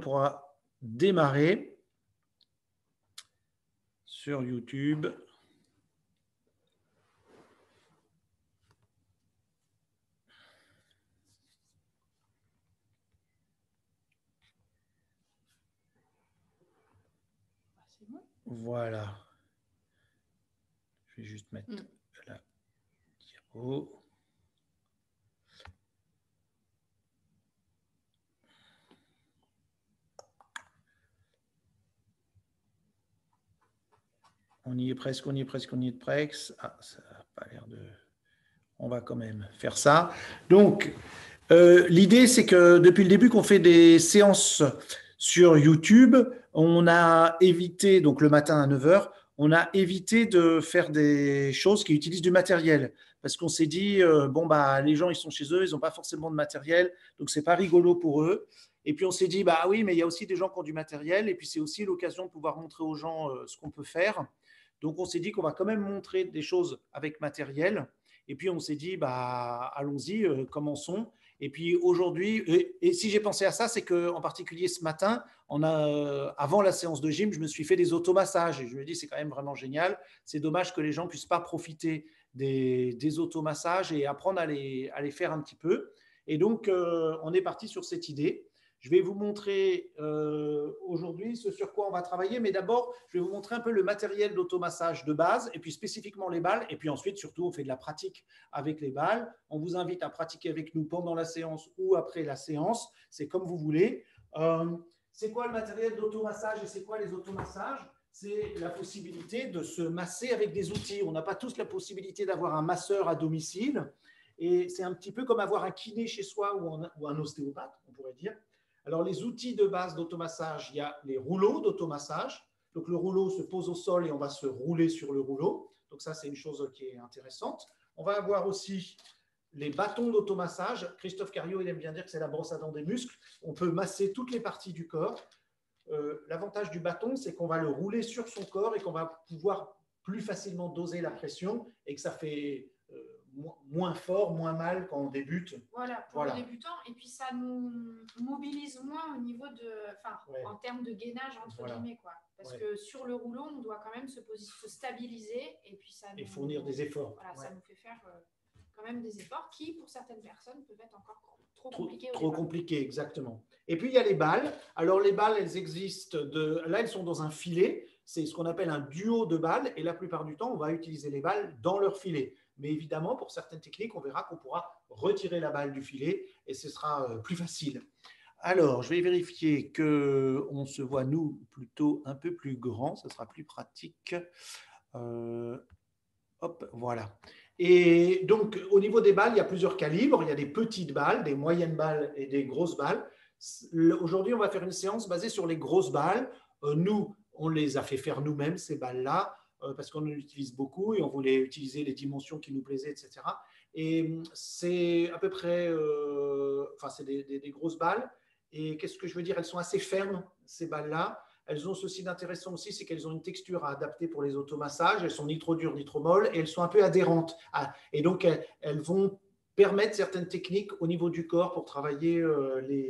on pourra démarrer sur YouTube. Voilà. Je vais juste mettre la diapo. On y est presque, on y est presque, on y est presque. Ah, ça n'a pas l'air de... On va quand même faire ça. Donc, l'idée, c'est que depuis le début qu'on fait des séances sur YouTube, on a évité, donc le matin à 9h, on a évité de faire des choses qui utilisent du matériel. Parce qu'on s'est dit, bon, bah, les gens, ils sont chez eux, ils n'ont pas forcément de matériel, donc ce n'est pas rigolo pour eux. Et puis on s'est dit, bah oui, mais il y a aussi des gens qui ont du matériel, et puis c'est aussi l'occasion de pouvoir montrer aux gens ce qu'on peut faire. Donc on s'est dit qu'on va quand même montrer des choses avec matériel. Et puis on s'est dit, bah allons-y, commençons. Et puis aujourd'hui, et si j'ai pensé à ça, c'est qu'en particulier ce matin, avant la séance de gym, je me suis fait des automassages. Et je me dis, c'est quand même vraiment génial. C'est dommage que les gens ne puissent pas profiter des automassages et apprendre à les faire un petit peu. Et donc, on est parti sur cette idée. Je vais vous montrer aujourd'hui ce sur quoi on va travailler. Mais d'abord, je vais vous montrer un peu le matériel d'automassage de base et puis spécifiquement les balles. Et puis ensuite, surtout, on fait de la pratique avec les balles. On vous invite à pratiquer avec nous pendant la séance ou après la séance. C'est comme vous voulez. C'est quoi le matériel d'automassage et c'est quoi les automassages? C'est la possibilité de se masser avec des outils. On n'a pas tous la possibilité d'avoir un masseur à domicile. Et c'est un petit peu comme avoir un kiné chez soi ou un ostéopathe, on pourrait dire. Alors, les outils de base d'automassage, il y a les rouleaux d'automassage. Donc, le rouleau se pose au sol et on va se rouler sur le rouleau. Donc, ça, c'est une chose qui est intéressante. On va avoir aussi les bâtons d'automassage. Christophe Carriot, il aime bien dire que c'est la brosse à dents des muscles. On peut masser toutes les parties du corps. L'avantage du bâton, c'est qu'on va le rouler sur son corps et qu'on va pouvoir plus facilement doser la pression et que ça fait... moins fort, moins mal quand on débute. Voilà, pour les débutants. Et puis, ça nous mobilise moins au niveau de... en termes de gainage, entre guillemets. Quoi. Parce que sur le rouleau, on doit quand même se stabiliser. Et puis, ça nous... Et fournir des efforts. Voilà, ça nous fait faire quand même des efforts qui, pour certaines personnes, peuvent être encore trop compliqués. Trop compliqués, exactement. Et puis, il y a les balles. Alors, les balles, elles existent de... Là, elles sont dans un filet. C'est ce qu'on appelle un duo de balles. Et la plupart du temps, on va utiliser les balles dans leur filet. Mais évidemment, pour certaines techniques, on verra qu'on pourra retirer la balle du filet et ce sera plus facile. Alors, je vais vérifier qu'on se voit, nous, plutôt un peu plus grand. Ça sera plus pratique. Hop, voilà. Et donc, au niveau des balles, il y a plusieurs calibres. Il y a des petites balles, des moyennes balles et des grosses balles. Aujourd'hui, on va faire une séance basée sur les grosses balles. Nous, on les a fait faire nous-mêmes, ces balles-là, parce qu'on en utilise beaucoup et on voulait utiliser les dimensions qui nous plaisaient, etc. Et c'est à peu près, c'est des grosses balles. Et qu'est-ce que je veux dire? Elles sont assez fermes, ces balles-là. Elles ont ceci d'intéressant aussi, c'est qu'elles ont une texture à adapter pour les automassages. Elles sont ni trop dures, ni trop molles et elles sont un peu adhérentes. Ah, et donc, elles vont permettre certaines techniques au niveau du corps pour travailler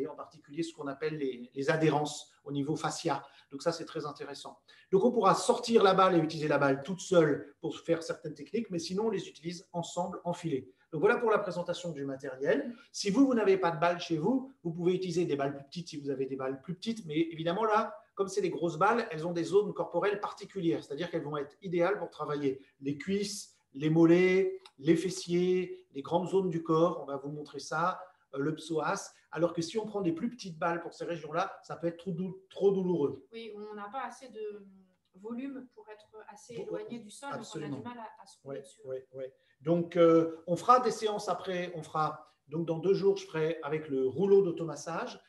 en particulier ce qu'on appelle les adhérences au niveau fascia. Donc ça, c'est très intéressant. Donc on pourra sortir la balle et utiliser la balle toute seule pour faire certaines techniques, mais sinon on les utilise ensemble en filet. Donc voilà pour la présentation du matériel. Si vous n'avez pas de balle chez vous, vous pouvez utiliser des balles plus petites si vous avez des balles plus petites, mais évidemment là, comme c'est des grosses balles, elles ont des zones corporelles particulières, c'est-à-dire qu'elles vont être idéales pour travailler les cuisses, les mollets, les fessiers, les grandes zones du corps, on va vous montrer ça, le psoas, alors que si on prend des plus petites balles pour ces régions-là, ça peut être trop douloureux. Oui, on n'a pas assez de volume pour être assez éloigné du sol, absolument. Donc on a du mal à se rouler dessus. Donc, on fera des séances après, donc dans 2 jours, je ferai avec le rouleau d'automassage,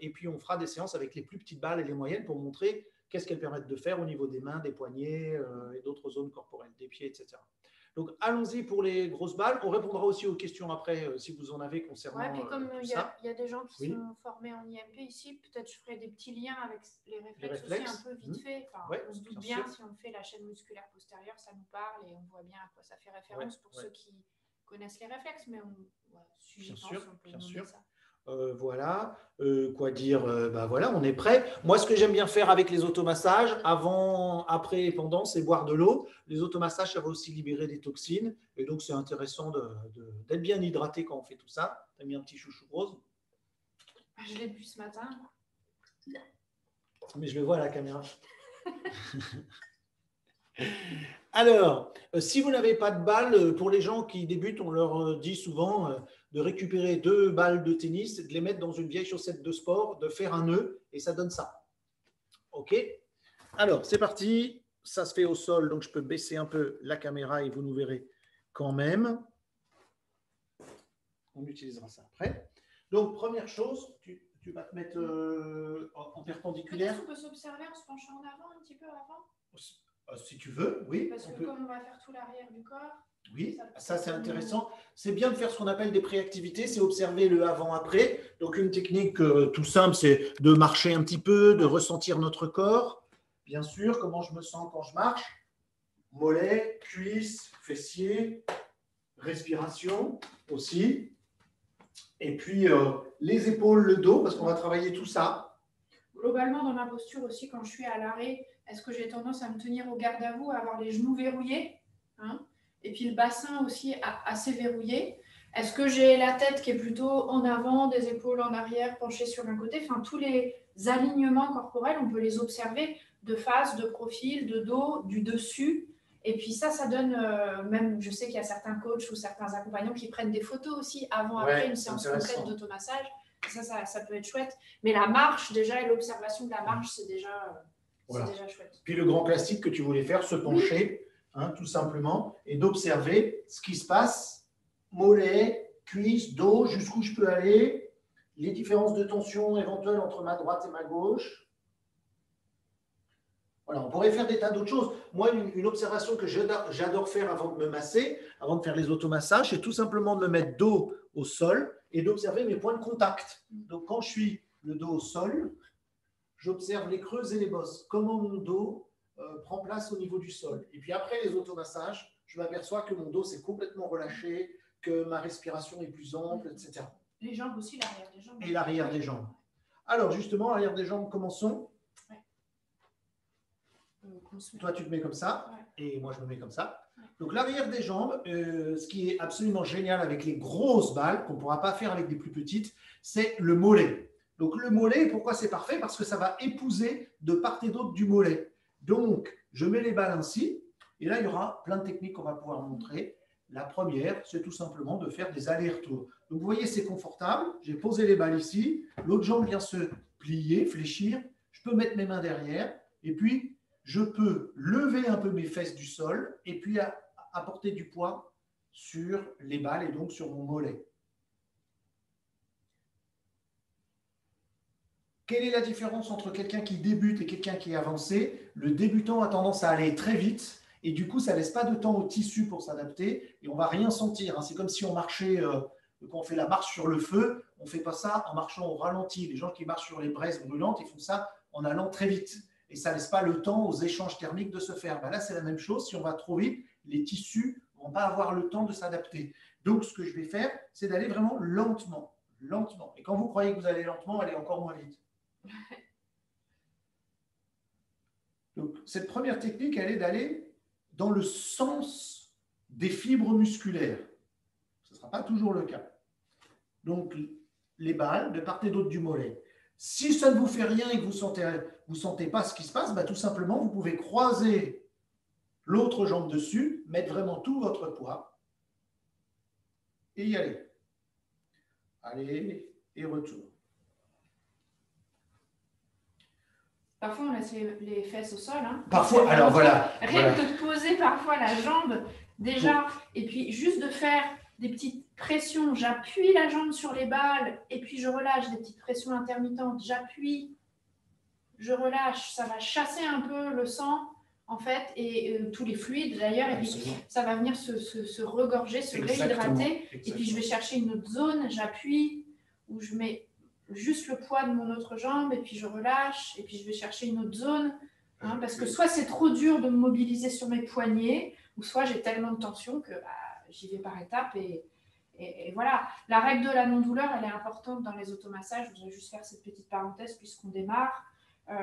et puis on fera des séances avec les plus petites balles et les moyennes pour montrer qu'est-ce qu'elles permettent de faire au niveau des mains, des poignets et d'autres zones corporelles, des pieds, etc. Donc, allons-y pour les grosses balles. On répondra aussi aux questions après, si vous en avez concernant puis comme il y a des gens qui sont formés en IMP ici, peut-être je ferai des petits liens avec les réflexes. Aussi un peu vite fait. Enfin, on se doute bien, si on fait la chaîne musculaire postérieure, ça nous parle et on voit bien à quoi ça fait référence pour ceux qui connaissent les réflexes. Mais on, si j'y pense, on peut demander ça. Voilà, quoi dire, bah voilà, on est prêt. Moi, ce que j'aime bien faire avec les automassages, avant, après et pendant, c'est boire de l'eau. Les automassages, ça va aussi libérer des toxines. Et donc, c'est intéressant d'être bien hydraté quand on fait tout ça. Tu as mis un petit chouchou rose. Je l'ai bu ce matin. Mais je le vois à la caméra. Alors, si vous n'avez pas de balles, pour les gens qui débutent, on leur dit souvent... de récupérer 2 balles de tennis, de les mettre dans une vieille chaussette de sport, de faire un nœud, et ça donne ça. OK? Alors, c'est parti. Ça se fait au sol, donc je peux baisser un peu la caméra et vous nous verrez quand même. On utilisera ça après. Donc, première chose, tu vas te mettre en perpendiculaire. Peut-être qu'on peut s'observer en se penchant en avant un petit peu avant. Si tu veux, oui. Parce que comme on va faire tout l'arrière du corps. Oui, ça c'est intéressant. C'est bien de faire ce qu'on appelle des préactivités, c'est observer le avant-après. Donc une technique tout simple, c'est de marcher un petit peu, de ressentir notre corps. Bien sûr, comment je me sens quand je marche? Mollets, cuisses, fessiers, respiration aussi. Et puis les épaules, le dos, parce qu'on va travailler tout ça. Globalement, dans ma posture aussi, quand je suis à l'arrêt, est-ce que j'ai tendance à me tenir au garde-à-vous, à avoir les genoux verrouillés, hein? Et puis le bassin aussi assez verrouillé. Est-ce que j'ai la tête qui est plutôt en avant, des épaules en arrière, penchées sur un côté? Enfin, tous les alignements corporels, on peut les observer de face, de profil, de dos, du dessus. Et puis ça, ça donne, même je sais qu'il y a certains coachs ou certains accompagnants qui prennent des photos aussi avant, après une séance complète d'automassage. Ça peut être chouette. Mais la marche déjà et l'observation de la marche, c'est déjà, déjà chouette. Puis le grand classique que tu voulais faire, se pencher. Hein, tout simplement, et d'observer ce qui se passe, mollets, cuisses, dos, jusqu'où je peux aller, les différences de tension éventuelles entre ma droite et ma gauche. Voilà, on pourrait faire des tas d'autres choses. Moi, une observation que j'adore faire avant de me masser, avant de faire les automassages, c'est tout simplement de me mettre dos au sol et d'observer mes points de contact. Donc, quand je suis le dos au sol, j'observe les creuses et les bosses. Comment mon dos prend place au niveau du sol. Et puis après les automassages, je m'aperçois que mon dos s'est complètement relâché, que ma respiration est plus ample, etc. Les jambes aussi, l'arrière des jambes. Et l'arrière des jambes. Alors justement, l'arrière des jambes, commençons. Ouais. Toi, tu te mets comme ça, et moi, je me mets comme ça. Ouais. Donc l'arrière des jambes, ce qui est absolument génial avec les grosses balles, qu'on ne pourra pas faire avec des plus petites, c'est le mollet. Donc le mollet, pourquoi c'est parfait? Parce que ça va épouser de part et d'autre du mollet. Donc, je mets les balles ainsi, et là, il y aura plein de techniques qu'on va pouvoir montrer. La première, c'est tout simplement de faire des allers-retours. Donc, vous voyez, c'est confortable. J'ai posé les balles ici. L'autre jambe vient se plier, fléchir. Je peux mettre mes mains derrière. Et puis, je peux lever un peu mes fesses du sol et puis apporter du poids sur les balles et donc sur mon mollet. Quelle est la différence entre quelqu'un qui débute et quelqu'un qui est avancé? Le débutant a tendance à aller très vite et du coup, ça ne laisse pas de temps au tissu pour s'adapter et on ne va rien sentir. C'est comme si on marchait, quand on fait la marche sur le feu, on ne fait pas ça en marchant au ralenti. Les gens qui marchent sur les braises brûlantes, ils font ça en allant très vite et ça ne laisse pas le temps aux échanges thermiques de se faire. Ben là, c'est la même chose. Si on va trop vite, les tissus ne vont pas avoir le temps de s'adapter. Donc, ce que je vais faire, c'est d'aller vraiment lentement, lentement. Et quand vous croyez que vous allez lentement, allez encore moins vite. Donc, cette première technique, elle est d'aller dans le sens des fibres musculaires. Ce ne sera pas toujours le cas. Donc, les balles de part et d'autre du mollet. Si ça ne vous fait rien et que vous ne sentez pas ce qui se passe, bah, tout simplement, vous pouvez croiser l'autre jambe dessus, mettre vraiment tout votre poids et y aller. Allez et retour. Parfois, on laisse les fesses au sol. Hein. Parfois, alors voilà. Rien que de poser parfois la jambe déjà, et puis juste de faire des petites pressions. J'appuie la jambe sur les balles et puis je relâche, des petites pressions intermittentes. J'appuie, je relâche. Ça va chasser un peu le sang, en fait, et tous les fluides d'ailleurs. Et puis, ça va venir se regorger, se réhydrater. Et puis, je vais chercher une autre zone. J'appuie ou je mets... juste le poids de mon autre jambe et puis je relâche et puis je vais chercher une autre zone hein, parce que soit c'est trop dur de me mobiliser sur mes poignets ou soit j'ai tellement de tension que j'y vais par étapes et, Et voilà, la règle de la non-douleur, elle est importante dans les automassages. Je vais juste faire cette petite parenthèse puisqu'on démarre. Je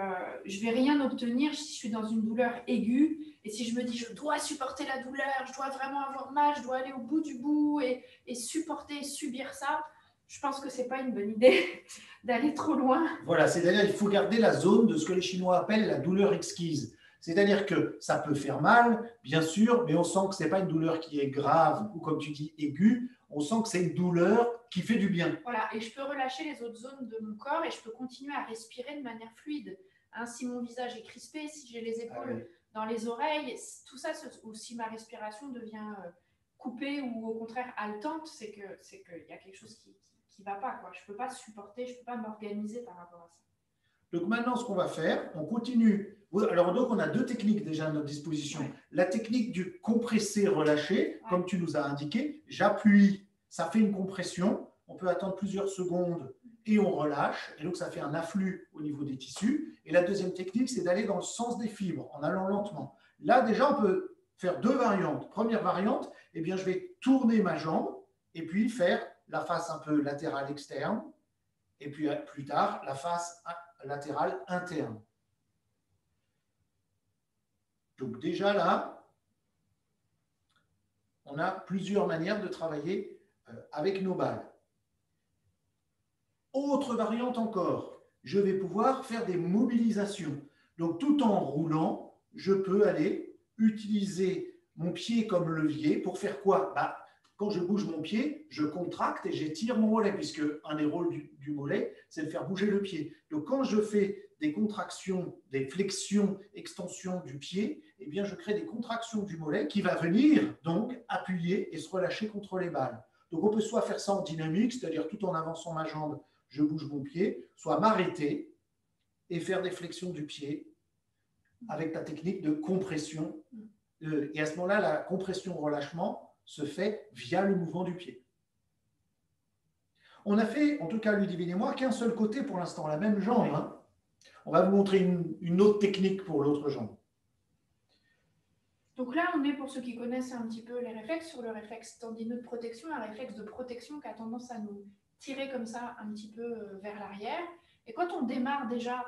ne vais rien obtenir si je suis dans une douleur aiguë et si je me dis je dois supporter la douleur, je dois vraiment avoir mal, je dois aller au bout du bout et supporter, subir ça. Je pense que ce n'est pas une bonne idée d'aller trop loin. Voilà, c'est-à-dire qu'il faut garder la zone de ce que les Chinois appellent la douleur exquise. C'est-à-dire que ça peut faire mal, bien sûr, mais on sent que ce n'est pas une douleur qui est grave ou, comme tu dis, aiguë. On sent que c'est une douleur qui fait du bien. Voilà, et je peux relâcher les autres zones de mon corps et je peux continuer à respirer de manière fluide. Hein, si mon visage est crispé, si j'ai les épaules dans les oreilles, tout ça, ou si ma respiration devient coupée ou au contraire haletante, c'est qu'il y a quelque chose qui ne va pas. Quoi. Je ne peux pas supporter, je ne peux pas m'organiser par rapport à ça. Donc maintenant, ce qu'on va faire, on continue. Alors donc, on a deux techniques déjà à notre disposition. Ouais. La technique du compresser-relâcher, comme tu nous as indiqué. J'appuie, ça fait une compression. On peut attendre plusieurs secondes et on relâche. Et donc, ça fait un afflux au niveau des tissus. Et la deuxième technique, c'est d'aller dans le sens des fibres en allant lentement. Là, déjà, on peut faire deux variantes. Première variante, eh bien, je vais tourner ma jambe et puis faire la face un peu latérale externe. Et puis, plus tard, la face latérale interne. Donc déjà là, on a plusieurs manières de travailler avec nos balles. Autre variante encore, je vais pouvoir faire des mobilisations. Donc tout en roulant, je peux aller utiliser mon pied comme levier pour faire quoi? Quand je bouge mon pied, je contracte et j'étire mon mollet, puisque un des rôles du mollet, c'est de faire bouger le pied. Donc quand je fais des contractions, des flexions, extensions du pied, eh bien, je crée des contractions du mollet qui va venir donc appuyer et se relâcher contre les balles. Donc, on peut soit faire ça en dynamique, c'est-à-dire tout en avançant ma jambe, je bouge mon pied, soit m'arrêter et faire des flexions du pied avec la technique de compression. Et à ce moment-là, la compression-relâchement se fait via le mouvement du pied. On a fait, en tout cas, Ludivine et moi, qu'un seul côté pour l'instant, la même jambe, hein. On va vous montrer une autre technique pour l'autre jambe. Donc là, on est, pour ceux qui connaissent un petit peu les réflexes, sur le réflexe tendineux de protection, un réflexe de protection qui a tendance à nous tirer comme ça un petit peu vers l'arrière. Et quand on démarre déjà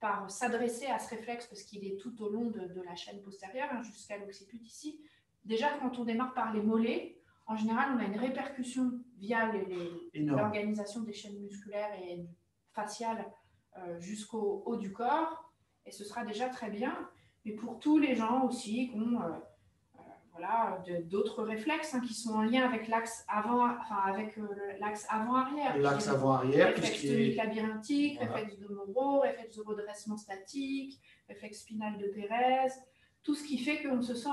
par s'adresser à ce réflexe, parce qu'il est tout au long de la chaîne postérieure, hein, jusqu'à l'occiput ici, déjà quand on démarre par les mollets, en général, on a une répercussion via l'organisation des chaînes musculaires et faciales jusqu'au haut du corps, et ce sera déjà très bien. Mais pour tous les gens aussi qui ont voilà, d'autres réflexes hein, qui sont en lien avec l'axe avant, enfin avec l'axe avant-arrière. L'axe avant-arrière, réflexe tonique labyrinthique, réflexe de Moreau, réflexe de redressement statique, réflexe spinal de Pérez, tout ce qui fait qu'on se sent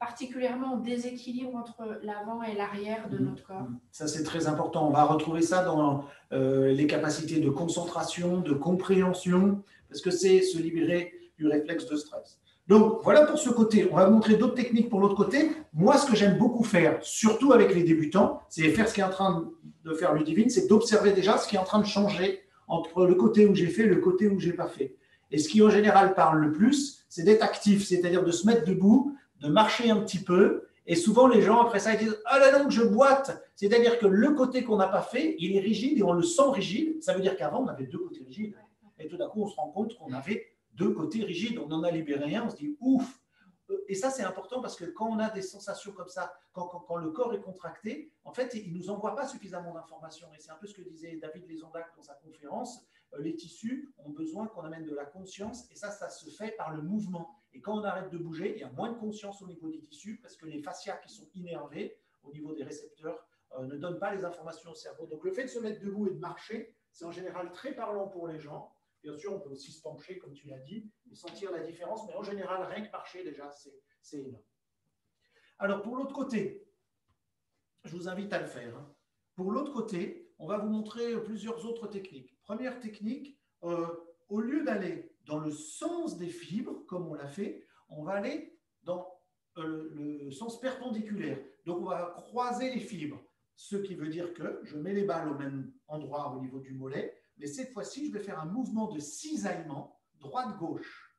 particulièrement en déséquilibre entre l'avant et l'arrière de notre corps. Ça, c'est très important. On va retrouver ça dans les capacités de concentration, de compréhension, parce que c'est se libérer du réflexe de stress. Donc, voilà pour ce côté. On va vous montrer d'autres techniques pour l'autre côté. Moi, ce que j'aime beaucoup faire, surtout avec les débutants, c'est faire ce qu'est en train de faire Ludivine, c'est d'observer déjà ce qui est en train de changer entre le côté où j'ai fait et le côté où je n'ai pas fait. Et ce qui, en général, parle le plus, c'est d'être actif, c'est-à-dire de se mettre debout, de marcher un petit peu, et souvent les gens après ça ils disent « Ah là donc je boite !» C'est-à-dire que le côté qu'on n'a pas fait, il est rigide et on le sent rigide, ça veut dire qu'avant on avait deux côtés rigides, et tout d'un coup on se rend compte qu'on avait deux côtés rigides, on en a libéré un, on se dit « Ouf !» Et ça c'est important parce que quand on a des sensations comme ça, quand le corps est contracté, en fait il ne nous envoie pas suffisamment d'informations, et c'est un peu ce que disait David Lesondak dans sa conférence, les tissus ont besoin qu'on amène de la conscience, et ça, ça se fait par le mouvement. Et quand on arrête de bouger, il y a moins de conscience au niveau des tissus parce que les fascias qui sont innervés au niveau des récepteurs ne donnent pas les informations au cerveau. Donc, le fait de se mettre debout et de marcher, c'est en général très parlant pour les gens. Bien sûr, on peut aussi se pencher, comme tu l'as dit, et sentir la différence. Mais en général, rien que marcher, déjà, c'est énorme. Alors, pour l'autre côté, je vous invite à le faire. Hein. Pour l'autre côté, on va vous montrer plusieurs autres techniques. Première technique, au lieu d'aller dans le sens des fibres, comme on l'a fait, on va aller dans le sens perpendiculaire. Donc, on va croiser les fibres, ce qui veut dire que je mets les balles au même endroit au niveau du mollet, mais cette fois-ci, je vais faire un mouvement de cisaillement droite-gauche.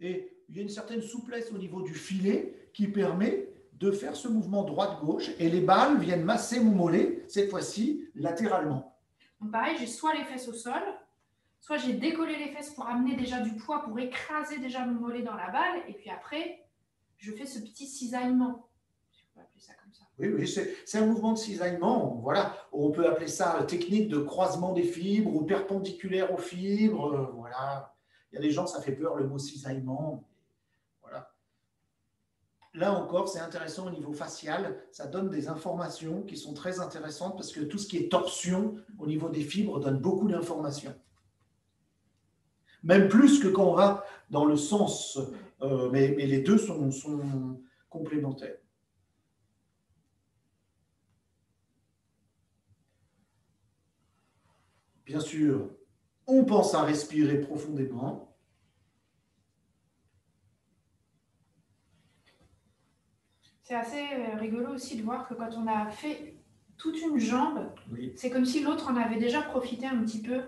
Et il y a une certaine souplesse au niveau du filet qui permet de faire ce mouvement droite-gauche et les balles viennent masser mon mollet, cette fois-ci latéralement. Donc pareil, j'ai soit les fesses au sol, soit j'ai décollé les fesses pour amener déjà du poids, pour écraser déjà mon mollet dans la balle, et puis après, je fais ce petit cisaillement. On peut appeler ça comme ça. Oui, oui, c'est un mouvement de cisaillement. Voilà. On peut appeler ça technique de croisement des fibres ou perpendiculaire aux fibres. Voilà. Il y a des gens, ça fait peur le mot cisaillement. Voilà. Là encore, c'est intéressant au niveau facial. Ça donne des informations qui sont très intéressantes parce que tout ce qui est torsion au niveau des fibres donne beaucoup d'informations. Même plus que quand on va dans le sens. Mais les deux sont complémentaires. Bien sûr, on pense à respirer profondément. C'est assez rigolo aussi de voir que quand on a fait toute une jambe, oui, c'est comme si l'autre en avait déjà profité un petit peu.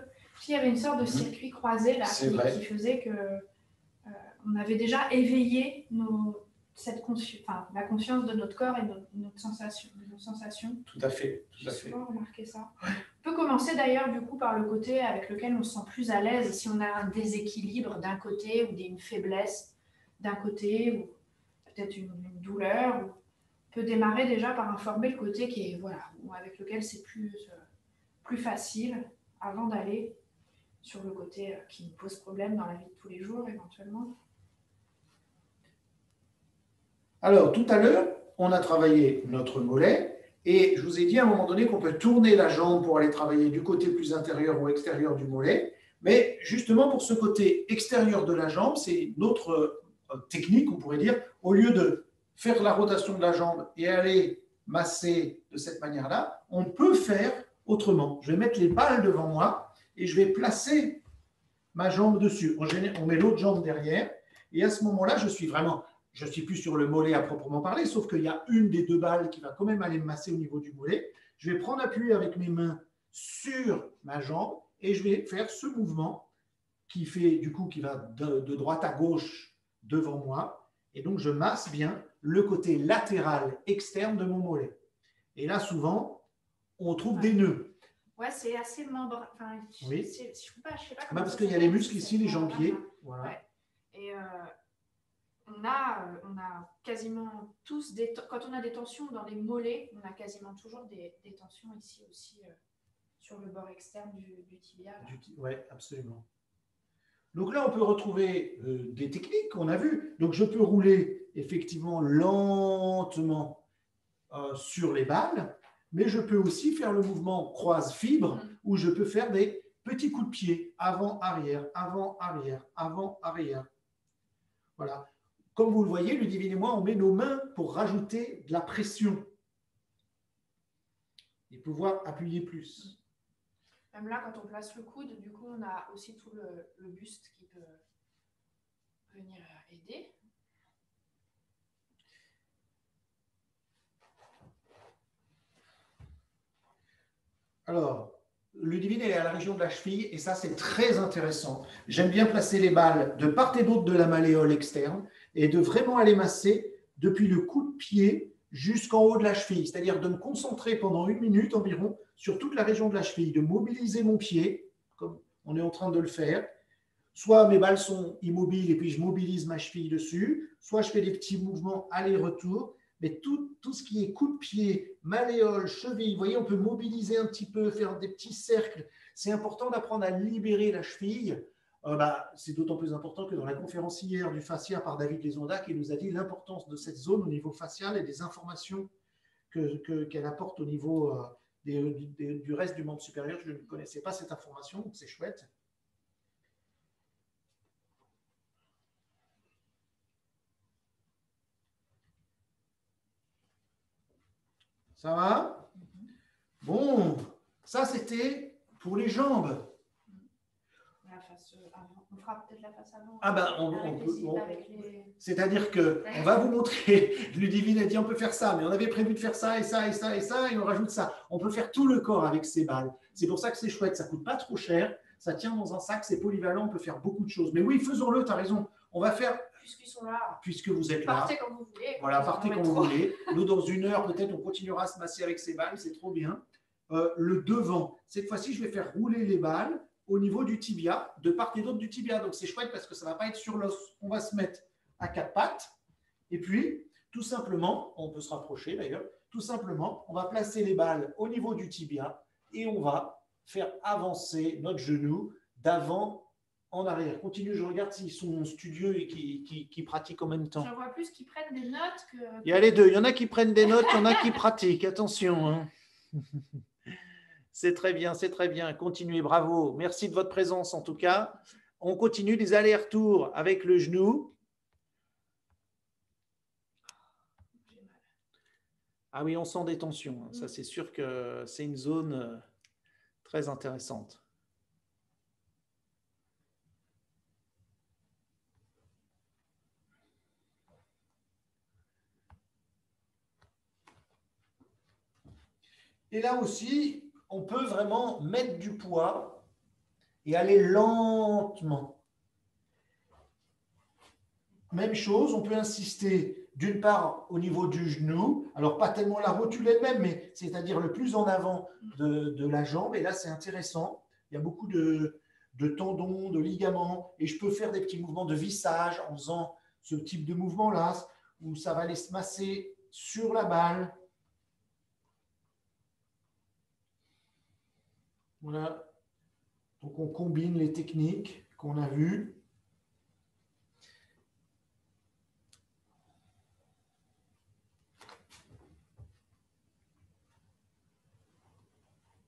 Il y avait une sorte de circuit croisé là, qui faisait que on avait déjà éveillé la conscience de notre corps et nos sensations. Tout à fait. J'ai souvent remarqué ça. Ouais. On peut commencer d'ailleurs du coup par le côté avec lequel on se sent plus à l'aise. Si on a un déséquilibre d'un côté ou une faiblesse d'un côté ou peut-être une douleur, on peut démarrer déjà par informer le côté qui est avec lequel c'est plus facile, avant d'aller sur le côté qui nous pose problème dans la vie de tous les jours éventuellement. Alors, tout à l'heure, on a travaillé notre mollet et je vous ai dit à un moment donné qu'on peut tourner la jambe pour aller travailler du côté plus intérieur ou extérieur du mollet. Mais justement, pour ce côté extérieur de la jambe, c'est notre technique, on pourrait dire, au lieu de faire la rotation de la jambe et aller masser de cette manière-là, on peut faire autrement. Je vais mettre les balles devant moi et je vais placer ma jambe dessus. On met l'autre jambe derrière et à ce moment-là, je suis plus sur le mollet à proprement parler, sauf qu'il y a une des deux balles qui va quand même aller me masser au niveau du mollet. Je vais prendre appui avec mes mains sur ma jambe et je vais faire ce mouvement qui fait du coup qui va de droite à gauche devant moi. Et donc, je masse bien le côté latéral externe de mon mollet. Et là, souvent, on trouve des nœuds. Ouais, c'est assez membrane. Enfin, oui. Je sais pas comment parce qu'il y a les muscles ici, les jambiers. Voilà. Ouais. Et on a quasiment tous quand on a des tensions dans les mollets, on a quasiment toujours des tensions ici aussi sur le bord externe du tibia. Ouais, absolument. Donc là, on peut retrouver des techniques qu'on a vues. Donc je peux rouler effectivement lentement sur les balles. Mais je peux aussi faire le mouvement croise-fibre où je peux faire des petits coups de pied avant-arrière, avant-arrière, avant-arrière. Voilà. Comme vous le voyez, Ludivine et moi, on met nos mains pour rajouter de la pression et pouvoir appuyer plus. Même là, quand on place le coude, du coup, on a aussi tout le buste qui peut venir aider. Alors, Ludivine, elle est à la région de la cheville et ça, c'est très intéressant. J'aime bien placer les balles de part et d'autre de la malléole externe et de vraiment aller masser depuis le coup de pied jusqu'en haut de la cheville, c'est-à-dire de me concentrer pendant 1 minute environ sur toute la région de la cheville, de mobiliser mon pied, comme on est en train de le faire. Soit mes balles sont immobiles et puis je mobilise ma cheville dessus, soit je fais des petits mouvements aller-retour. Mais tout ce qui est coup de pied, malléole, cheville, vous voyez, on peut mobiliser un petit peu, faire des petits cercles. C'est important d'apprendre à libérer la cheville. C'est d'autant plus important que dans la conférence hier du fascia par David Lesondak, il nous a dit l'importance de cette zone au niveau facial et des informations qu'elle apporte au niveau du reste du membre supérieur. Je ne connaissais pas cette information, donc c'est chouette. Ça va? Bon, ça c'était pour les jambes. La face avant. On fera peut-être la face avant. Ah ben, c'est-à-dire que on va vous montrer. Ludivine a dit on peut faire ça, mais on avait prévu de faire ça et ça et ça et ça et on rajoute ça. On peut faire tout le corps avec ces balles. C'est pour ça que c'est chouette, ça coûte pas trop cher, ça tient dans un sac, c'est polyvalent, on peut faire beaucoup de choses. Mais oui, faisons-le. Tu as raison. On va faire puisqu'ils sont là. Puisque vous êtes là. Partez quand vous voulez. Voilà, partez quand vous voulez. Nous, dans une heure, peut-être, on continuera à se masser avec ces balles. C'est trop bien. Le devant. Cette fois-ci, je vais faire rouler les balles au niveau du tibia, de part et d'autre du tibia. Donc, c'est chouette parce que ça ne va pas être sur l'os. On va se mettre à quatre pattes. Et puis, tout simplement, on peut se rapprocher d'ailleurs, tout simplement, on va placer les balles au niveau du tibia et on va faire avancer notre genou d'avant en arrière. Continue, je regarde s'ils sont studieux et qui pratiquent en même temps. J'en vois plus qui prennent des notes que... Il y a les deux. Il y en a qui prennent des notes, il y en a qui pratiquent. Attention. Hein. C'est très bien, c'est très bien. Continuez, bravo. Merci de votre présence en tout cas. On continue les allers-retours avec le genou. Ah oui, on sent des tensions. Ça, c'est sûr que c'est une zone très intéressante. Et là aussi, on peut vraiment mettre du poids et aller lentement. Même chose, on peut insister... D'une part, au niveau du genou, alors pas tellement la rotule elle-même, mais c'est-à-dire le plus en avant de la jambe. Et là, c'est intéressant. Il y a beaucoup de tendons, de ligaments. Et je peux faire des petits mouvements de vissage en faisant ce type de mouvement-là, où ça va aller se masser sur la balle. Voilà. Donc, on combine les techniques qu'on a vues.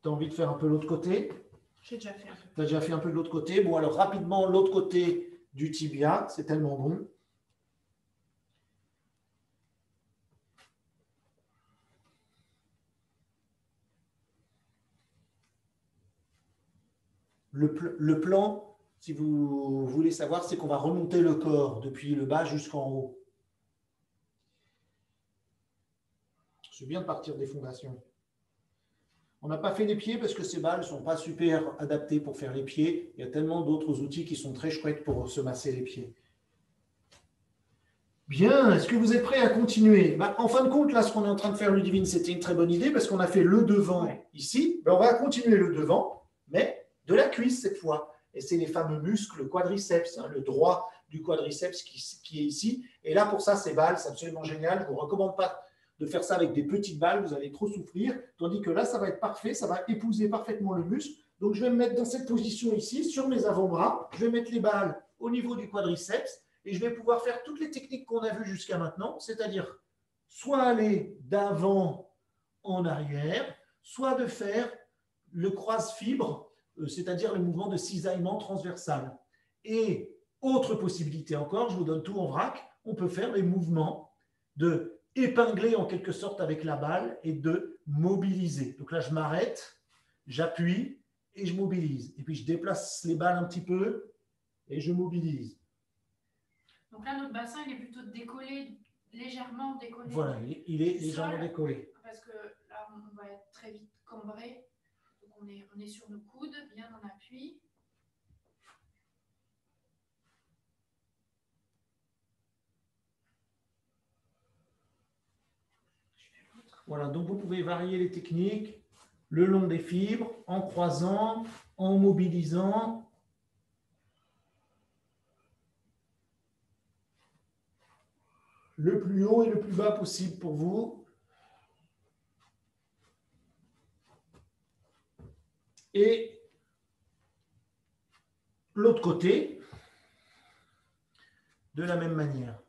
T'as envie de faire un peu l'autre côté? J'ai déjà fait un peu. Tu as déjà fait un peu de l'autre côté. Bon, alors rapidement, l'autre côté du tibia, c'est tellement bon. Le plan, si vous voulez savoir, c'est qu'on va remonter le corps depuis le bas jusqu'en haut. C'est bien de partir des fondations. On n'a pas fait les pieds parce que ces balles ne sont pas super adaptées pour faire les pieds. Il y a tellement d'autres outils qui sont très chouettes pour se masser les pieds. Bien, est-ce que vous êtes prêts à continuer? En fin de compte, là, ce qu'on est en train de faire, Ludivine, c'était une très bonne idée parce qu'on a fait le devant ici. On va continuer le devant, mais de la cuisse cette fois. Et c'est les fameux muscles quadriceps, le droit du quadriceps qui est ici. Et là, pour ça, ces balles, c'est absolument génial. Je ne vous recommande pas de faire ça avec des petites balles, vous allez trop souffrir. Tandis que là, ça va être parfait, ça va épouser parfaitement le muscle. Donc, je vais me mettre dans cette position ici, sur mes avant-bras. Je vais mettre les balles au niveau du quadriceps et je vais pouvoir faire toutes les techniques qu'on a vues jusqu'à maintenant, c'est-à-dire soit aller d'avant en arrière, soit de faire le croise-fibre, c'est-à-dire le mouvement de cisaillement transversal. Et autre possibilité encore, je vous donne tout en vrac, on peut faire les mouvements de... épingler en quelque sorte avec la balle et de mobiliser. Donc là, je m'arrête, j'appuie et je mobilise. Et puis, je déplace les balles un petit peu et je mobilise. Donc là, notre bassin, il est plutôt décollé, légèrement décollé. Voilà, il est légèrement décollé. Parce que là, on va être très vite cambré. Donc, on est sur nos coudes, bien en appui. Voilà, donc vous pouvez varier les techniques le long des fibres, en croisant, en mobilisant. Le plus haut et le plus bas possible pour vous. Et l'autre côté, de la même manière.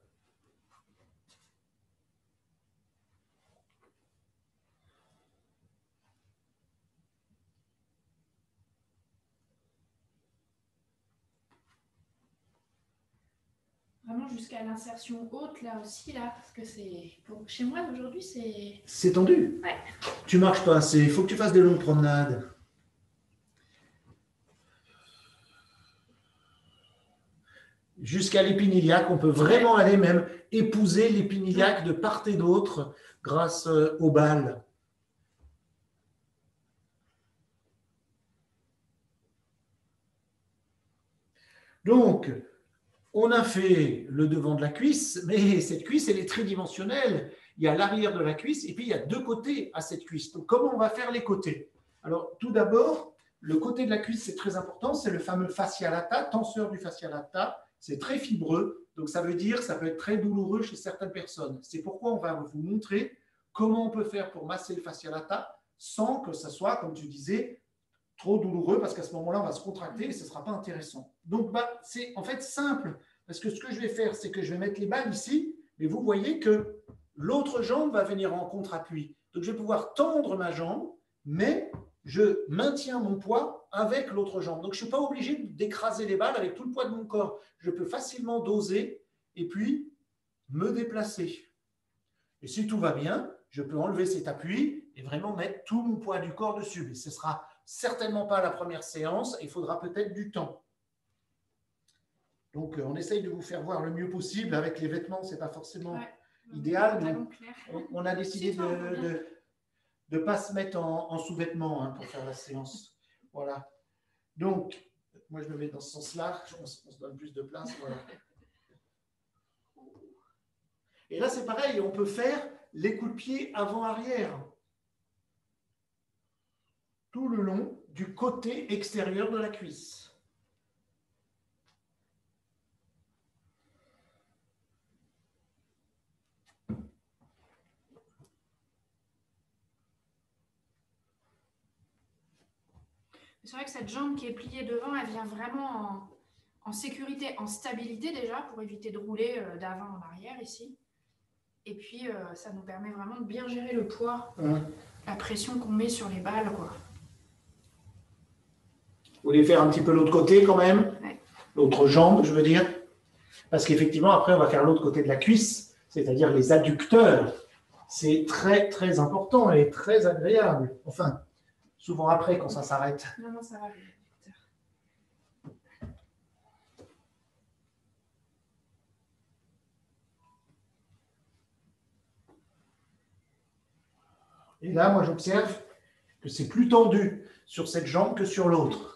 Vraiment jusqu'à l'insertion haute, là aussi, là, parce que c'est... Bon, chez moi, aujourd'hui, c'est... C'est tendu. Ouais. Tu marches pas assez, il faut que tu fasses des longues promenades. Jusqu'à l'épine iliaque, on peut vraiment aller même épouser l'épine iliaque de part et d'autre grâce aux balles. Donc... On a fait le devant de la cuisse, mais cette cuisse, elle est tridimensionnelle. Il y a l'arrière de la cuisse et puis il y a deux côtés à cette cuisse. Donc, comment on va faire les côtés? Alors, tout d'abord, le côté de la cuisse, c'est très important. C'est le fameux fascia lata, tenseur du fascia lata. C'est très fibreux. Donc, ça veut dire que ça peut être très douloureux chez certaines personnes. C'est pourquoi on va vous montrer comment on peut faire pour masser le fascia lata sans que ça soit, comme tu disais, trop douloureux, parce qu'à ce moment-là, on va se contracter et ce ne sera pas intéressant. Donc, bah, c'est en fait simple, parce que ce que je vais faire, c'est que je vais mettre les balles ici, mais vous voyez que l'autre jambe va venir en contre-appui. Donc, je vais pouvoir tendre ma jambe, mais je maintiens mon poids avec l'autre jambe. Donc, je ne suis pas obligé d'écraser les balles avec tout le poids de mon corps. Je peux facilement doser et puis me déplacer. Et si tout va bien, je peux enlever cet appui et vraiment mettre tout mon poids du corps dessus. Mais ce sera certainement pas la première séance, il faudra peut-être du temps. Donc, on essaye de vous faire voir le mieux possible. Avec les vêtements, ce n'est pas forcément idéal. Mais on a décidé de ne pas se mettre en sous-vêtements pour faire la séance. Voilà. Donc, moi, je me mets dans ce sens-là. On se donne plus de place. Voilà. Et là, c'est pareil. On peut faire les coups de pied avant-arrière, tout le long du côté extérieur de la cuisse. C'est vrai que cette jambe qui est pliée devant, elle vient vraiment en sécurité, en stabilité déjà, pour éviter de rouler d'avant en arrière ici. Et puis, ça nous permet vraiment de bien gérer le poids, la pression qu'on met sur les balles, quoi. Vous voulez faire un petit peu l'autre côté quand même, l'autre jambe, je veux dire. Parce qu'effectivement, après, on va faire l'autre côté de la cuisse, c'est-à-dire les adducteurs. C'est très, très important et très agréable. Enfin, souvent après, quand ça s'arrête. Non, non, ça va. Et là, moi, j'observe que c'est plus tendu sur cette jambe que sur l'autre.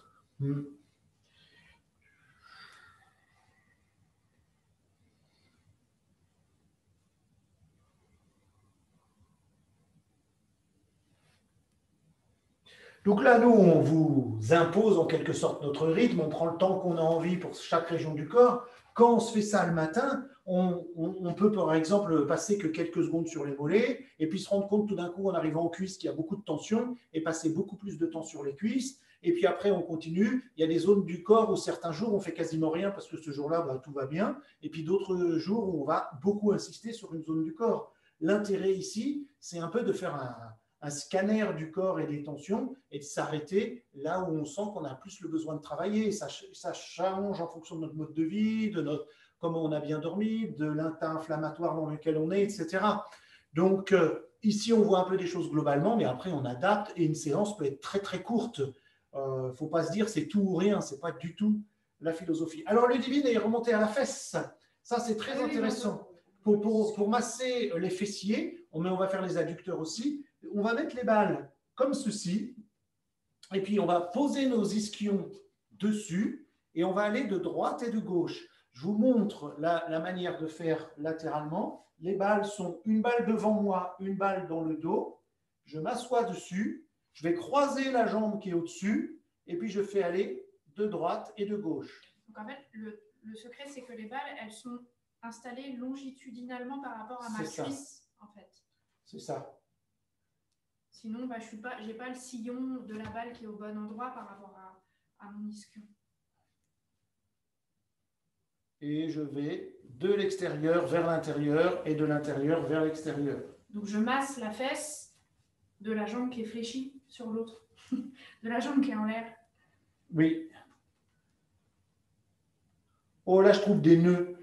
Donc là, nous, on vous impose en quelque sorte notre rythme, on prend le temps qu'on a envie pour chaque région du corps. Quand on se fait ça le matin, on peut par exemple passer que quelques secondes sur les mollets et puis se rendre compte tout d'un coup en arrivant aux cuisses qu'il y a beaucoup de tension et passer beaucoup plus de temps sur les cuisses. Et puis après, on continue. Il y a des zones du corps où certains jours, on fait quasiment rien parce que ce jour-là, bah, tout va bien. Et puis d'autres jours où on va beaucoup insister sur une zone du corps. L'intérêt ici, c'est un peu de faire un scanner du corps et des tensions et de s'arrêter là où on sent qu'on a plus le besoin de travailler. Ça change en fonction de notre mode de vie, de comment on a bien dormi, de l'état inflammatoire dans lequel on est, etc. Donc ici, on voit un peu des choses globalement, mais après, on adapte et une séance peut être très, très courte. Il ne faut pas se dire c'est tout ou rien, ce n'est pas du tout la philosophie. Alors, Ludivine est remontée à la fesse. Ça, c'est très intéressant. Pour masser les fessiers, on va faire les adducteurs aussi. On va mettre les balles comme ceci. Et puis, on va poser nos ischions dessus. Et on va aller de droite et de gauche. Je vous montre la manière de faire latéralement. Les balles sont une balle devant moi, une balle dans le dos. Je m'assois dessus. Je vais croiser la jambe qui est au-dessus et puis je fais aller de droite et de gauche. Donc en fait, le secret, c'est que les balles, elles sont installées longitudinalement par rapport à ma cuisse, en fait. C'est ça. Sinon, bah, je n'ai pas le sillon de la balle qui est au bon endroit par rapport à mon ischion. Et je vais de l'extérieur vers l'intérieur et de l'intérieur vers l'extérieur. Donc, je masse la fesse de la jambe qui est fléchie sur l'autre, de la jambe qui est en l'air. Oui. Oh, là, je trouve des nœuds.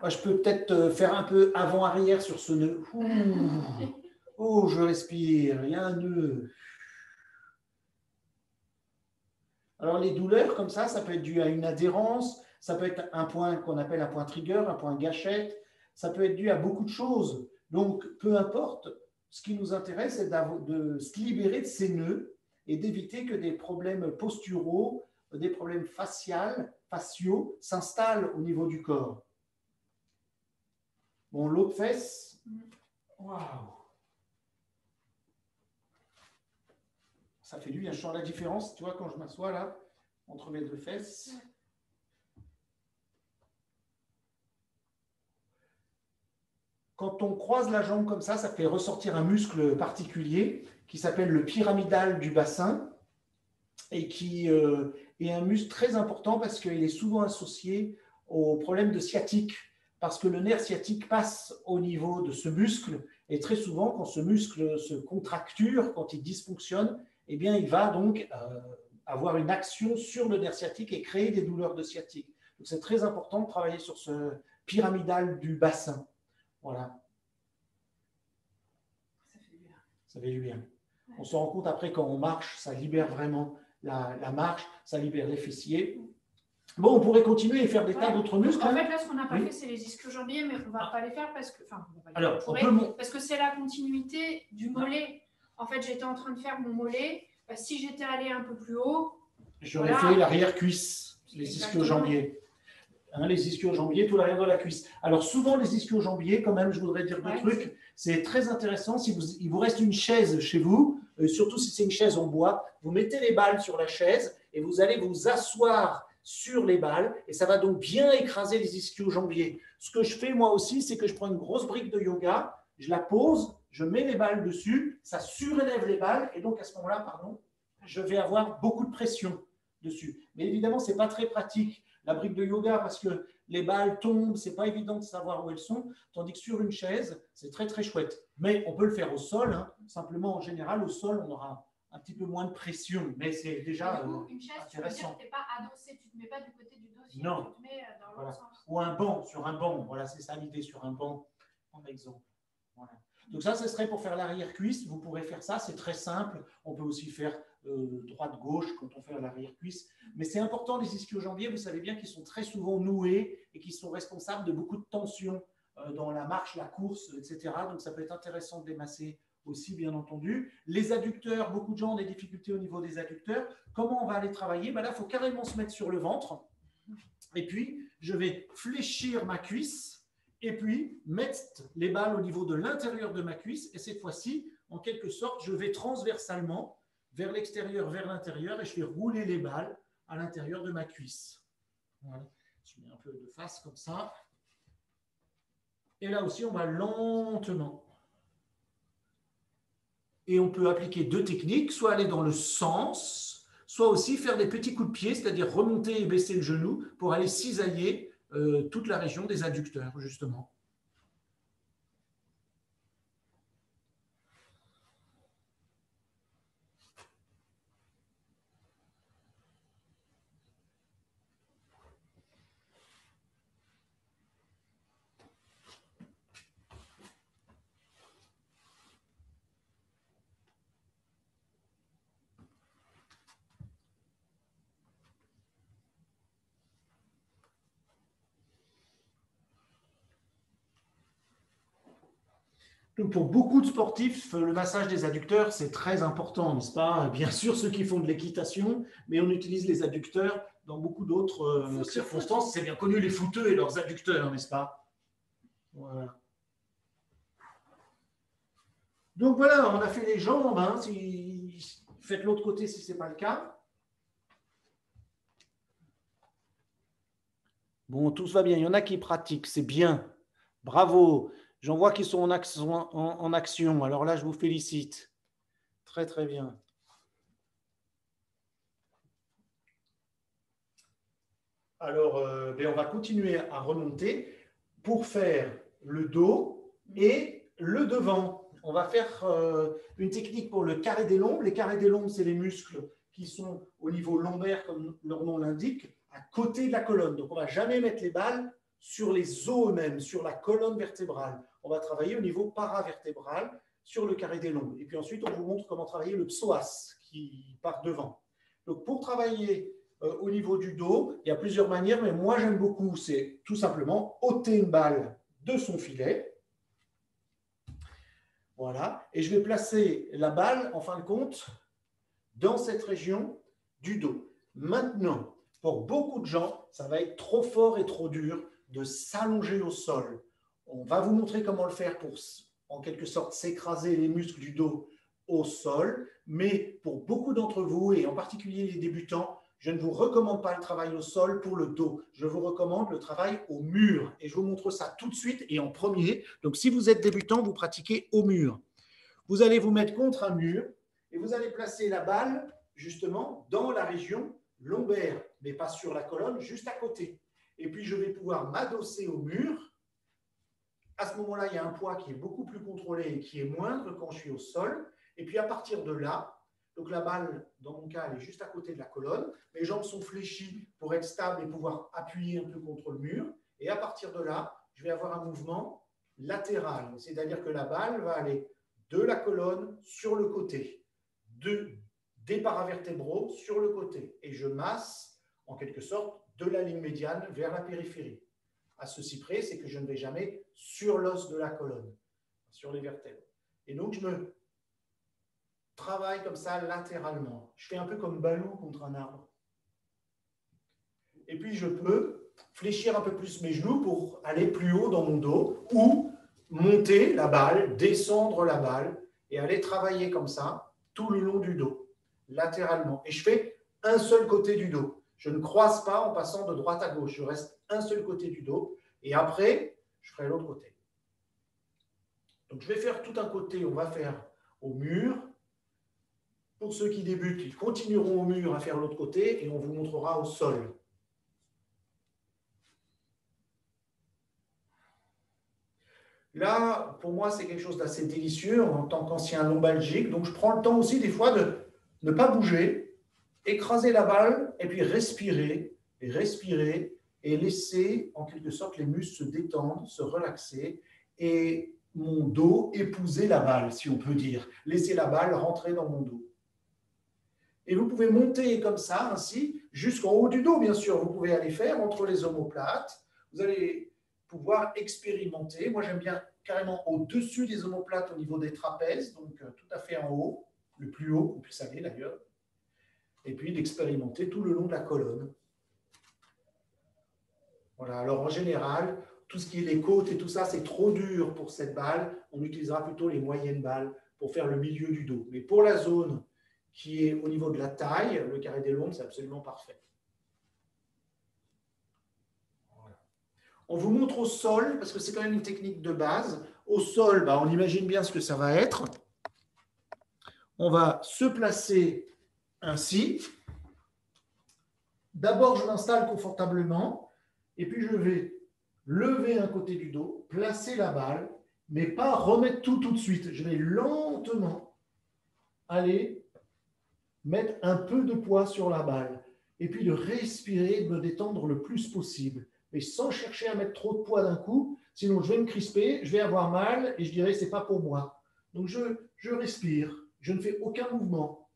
Ah, je peux peut-être faire un peu avant-arrière sur ce nœud. Ouh. Oh, je respire, il y a un nœud. Alors, les douleurs comme ça, ça peut être dû à une adhérence, ça peut être un point qu'on appelle un point trigger, un point gâchette, ça peut être dû à beaucoup de choses. Donc, peu importe, ce qui nous intéresse, c'est de se libérer de ces nœuds et d'éviter que des problèmes posturaux, des problèmes faciaux s'installent au niveau du corps. Bon, l'autre fesse. Waouh! Ça fait du bien. Je sens la différence, tu vois, quand je m'assois là, entre mes deux fesses. Quand on croise la jambe comme ça, ça fait ressortir un muscle particulier qui s'appelle le pyramidal du bassin et qui est un muscle très important parce qu'il est souvent associé aux problèmes de sciatique, parce que le nerf sciatique passe au niveau de ce muscle et très souvent, quand ce muscle se contracture, quand il dysfonctionne, eh bien, il va donc avoir une action sur le nerf sciatique et créer des douleurs de sciatique. Donc, c'est très important de travailler sur ce pyramidal du bassin. Voilà. Ça fait du bien. Ça fait du bien. Ouais. On se rend compte après quand on marche, ça libère vraiment la marche, ça libère les fessiers. Bon, on pourrait continuer et faire des tas d'autres muscles. En fait, là, ce qu'on n'a pas fait, c'est les ischios jambiers, mais on ne va pas les faire parce que, enfin, on va pas parce que c'est la continuité du mollet. En fait, j'étais en train de faire mon mollet. Bah, si j'étais allé un peu plus haut, j'aurais fait l'arrière-cuisse, les ischio-jambiers. Hein, les ischio-jambiers, tout l'arrière de la cuisse. Alors, souvent, les ischio-jambiers, quand même, je voudrais dire deux trucs. C'est très intéressant. Si vous, il vous reste une chaise chez vous, surtout si c'est une chaise en bois, vous mettez les balles sur la chaise et vous allez vous asseoir sur les balles et ça va donc bien écraser les ischio-jambiers. Ce que je fais moi aussi, c'est que je prends une grosse brique de yoga, je la pose, je mets les balles dessus, ça surélève les balles et donc à ce moment-là, je vais avoir beaucoup de pression dessus. Mais évidemment, ce n'est pas très pratique la brique de yoga parce que les balles tombent, ce n'est pas évident de savoir où elles sont, tandis que sur une chaise, c'est très très chouette. Mais on peut le faire au sol, hein. Simplement en général, au sol, on aura un petit peu moins de pression, mais c'est déjà une chaise, intéressant. Tu ne pas adossé, tu ne te mets pas du côté du dos, non. Tu te mets dans l'autre sens. Ou un banc, sur un banc, voilà, c'est ça l'idée, sur un banc, en exemple. Voilà. Donc ça, ce serait pour faire l'arrière-cuisse, vous pourrez faire ça, c'est très simple, on peut aussi faire droite-gauche quand on fait l'arrière-cuisse, mais c'est important les ischio-jambiers, vous savez bien qu'ils sont très souvent noués et qu'ils sont responsables de beaucoup de tensions dans la marche, la course, etc. Donc ça peut être intéressant de les masser aussi, bien entendu. Les adducteurs, beaucoup de gens ont des difficultés au niveau des adducteurs. Comment on va aller travailler? Là, il faut carrément se mettre sur le ventre et puis je vais fléchir ma cuisse. Et puis, mettre les balles au niveau de l'intérieur de ma cuisse. Et cette fois-ci, en quelque sorte, je vais transversalement vers l'extérieur, vers l'intérieur. Et je vais rouler les balles à l'intérieur de ma cuisse. Voilà. Je mets un peu de face comme ça. Et là aussi, on va lentement. Et on peut appliquer deux techniques. Soit aller dans le sens, soit aussi faire des petits coups de pied, c'est-à-dire remonter et baisser le genou pour aller cisailler toute la région des adducteurs, justement. Pour beaucoup de sportifs, le massage des adducteurs, c'est très important, n'est-ce pas? Bien sûr, ceux qui font de l'équitation, mais on utilise les adducteurs dans beaucoup d'autres circonstances. C'est bien connu, les footeux et leurs adducteurs, n'est-ce pas? Voilà. Donc voilà, on a fait les jambes. Hein, faites l'autre côté si ce n'est pas le cas. Bon, tout va bien. Il y en a qui pratiquent, c'est bien. Bravo! J'en vois qui sont en action. Alors là, je vous félicite. Très, très bien. Alors, on va continuer à remonter pour faire le dos et le devant. On va faire une technique pour le carré des lombes. Les carrés des lombes, c'est les muscles qui sont au niveau lombaire, comme leur nom l'indique, à côté de la colonne. Donc, on ne va jamais mettre les balles sur les os eux-mêmes, sur la colonne vertébrale. On va travailler au niveau paravertébral sur le carré des lombes. Et puis ensuite, on vous montre comment travailler le psoas qui part devant. Donc, pour travailler au niveau du dos, il y a plusieurs manières, mais moi, j'aime beaucoup. C'est tout simplement ôter une balle de son filet. Voilà. Et je vais placer la balle, en fin de compte, dans cette région du dos. Maintenant, pour beaucoup de gens, ça va être trop fort et trop dur de s'allonger au sol. On va vous montrer comment le faire pour, en quelque sorte, s'écraser les muscles du dos au sol. Mais pour beaucoup d'entre vous, et en particulier les débutants, je ne vous recommande pas le travail au sol pour le dos. Je vous recommande le travail au mur. Et je vous montre ça tout de suite et en premier. Donc, si vous êtes débutant, vous pratiquez au mur. Vous allez vous mettre contre un mur et vous allez placer la balle, justement, dans la région lombaire, mais pas sur la colonne, juste à côté. Et puis, je vais pouvoir m'adosser au mur. À ce moment-là, il y a un poids qui est beaucoup plus contrôlé et qui est moindre quand je suis au sol. Et puis, à partir de là, donc la balle, dans mon cas, elle est juste à côté de la colonne. Mes jambes sont fléchies pour être stables et pouvoir appuyer un peu contre le mur. Et à partir de là, je vais avoir un mouvement latéral. C'est-à-dire que la balle va aller de la colonne sur le côté, des paravertébraux sur le côté. Et je masse, en quelque sorte, de la ligne médiane vers la périphérie. À ceci près, c'est que je ne vais jamais sur l'os de la colonne, sur les vertèbres. Et donc, je me travaille comme ça latéralement. Je fais un peu comme Balou contre un arbre. Et puis, je peux fléchir un peu plus mes genoux pour aller plus haut dans mon dos ou monter la balle, descendre la balle et aller travailler comme ça tout le long du dos, latéralement. Et je fais un seul côté du dos. Je ne croise pas en passant de droite à gauche. Je reste un seul côté du dos et après, je ferai l'autre côté. Donc, je vais faire tout un côté. On va faire au mur. Pour ceux qui débutent, ils continueront au mur à faire l'autre côté et on vous montrera au sol. Là, pour moi, c'est quelque chose d'assez délicieux en tant qu'ancien lombalgique. Donc, je prends le temps aussi des fois de ne pas bouger, écraser la balle et puis respirer, et laisser en quelque sorte les muscles se détendre, se relaxer et mon dos épouser la balle, si on peut dire. Laisser la balle rentrer dans mon dos. Et vous pouvez monter comme ça, ainsi, jusqu'en haut du dos, bien sûr. Vous pouvez aller faire entre les omoplates. Vous allez pouvoir expérimenter. Moi, j'aime bien carrément au-dessus des omoplates, au niveau des trapèzes, donc tout à fait en haut, le plus haut qu'on puisse aller d'ailleurs. Et puis d'expérimenter tout le long de la colonne. Voilà, alors en général, tout ce qui est les côtes et tout ça, c'est trop dur pour cette balle. On utilisera plutôt les moyennes balles pour faire le milieu du dos. Mais pour la zone qui est au niveau de la taille, le carré des lombes, c'est absolument parfait. Voilà. On vous montre au sol, parce que c'est quand même une technique de base. Au sol, bah, on imagine bien ce que ça va être. On va se placer ainsi. D'abord, je l'installe confortablement, et puis je vais lever un côté du dos, placer la balle, mais pas remettre tout de suite. Je vais lentement aller mettre un peu de poids sur la balle et puis de respirer, de me détendre le plus possible, mais sans chercher à mettre trop de poids d'un coup, sinon je vais me crisper, je vais avoir mal et je dirais c'est pas pour moi. Donc je respire, je ne fais aucun mouvement.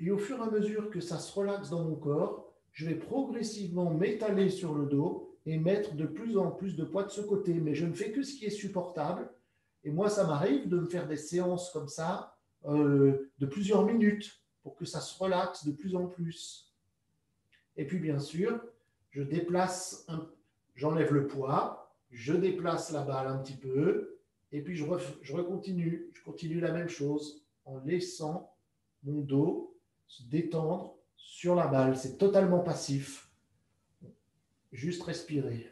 Et au fur et à mesure que ça se relaxe dans mon corps, je vais progressivement m'étaler sur le dos et mettre de plus en plus de poids de ce côté, mais je ne fais que ce qui est supportable. Et moi, ça m'arrive de me faire des séances comme ça de plusieurs minutes pour que ça se relaxe de plus en plus. Et puis, bien sûr, j'enlève le poids, je déplace la balle un petit peu et puis je continue la même chose en laissant mon dos se détendre sur la balle. C'est totalement passif. Juste respirer.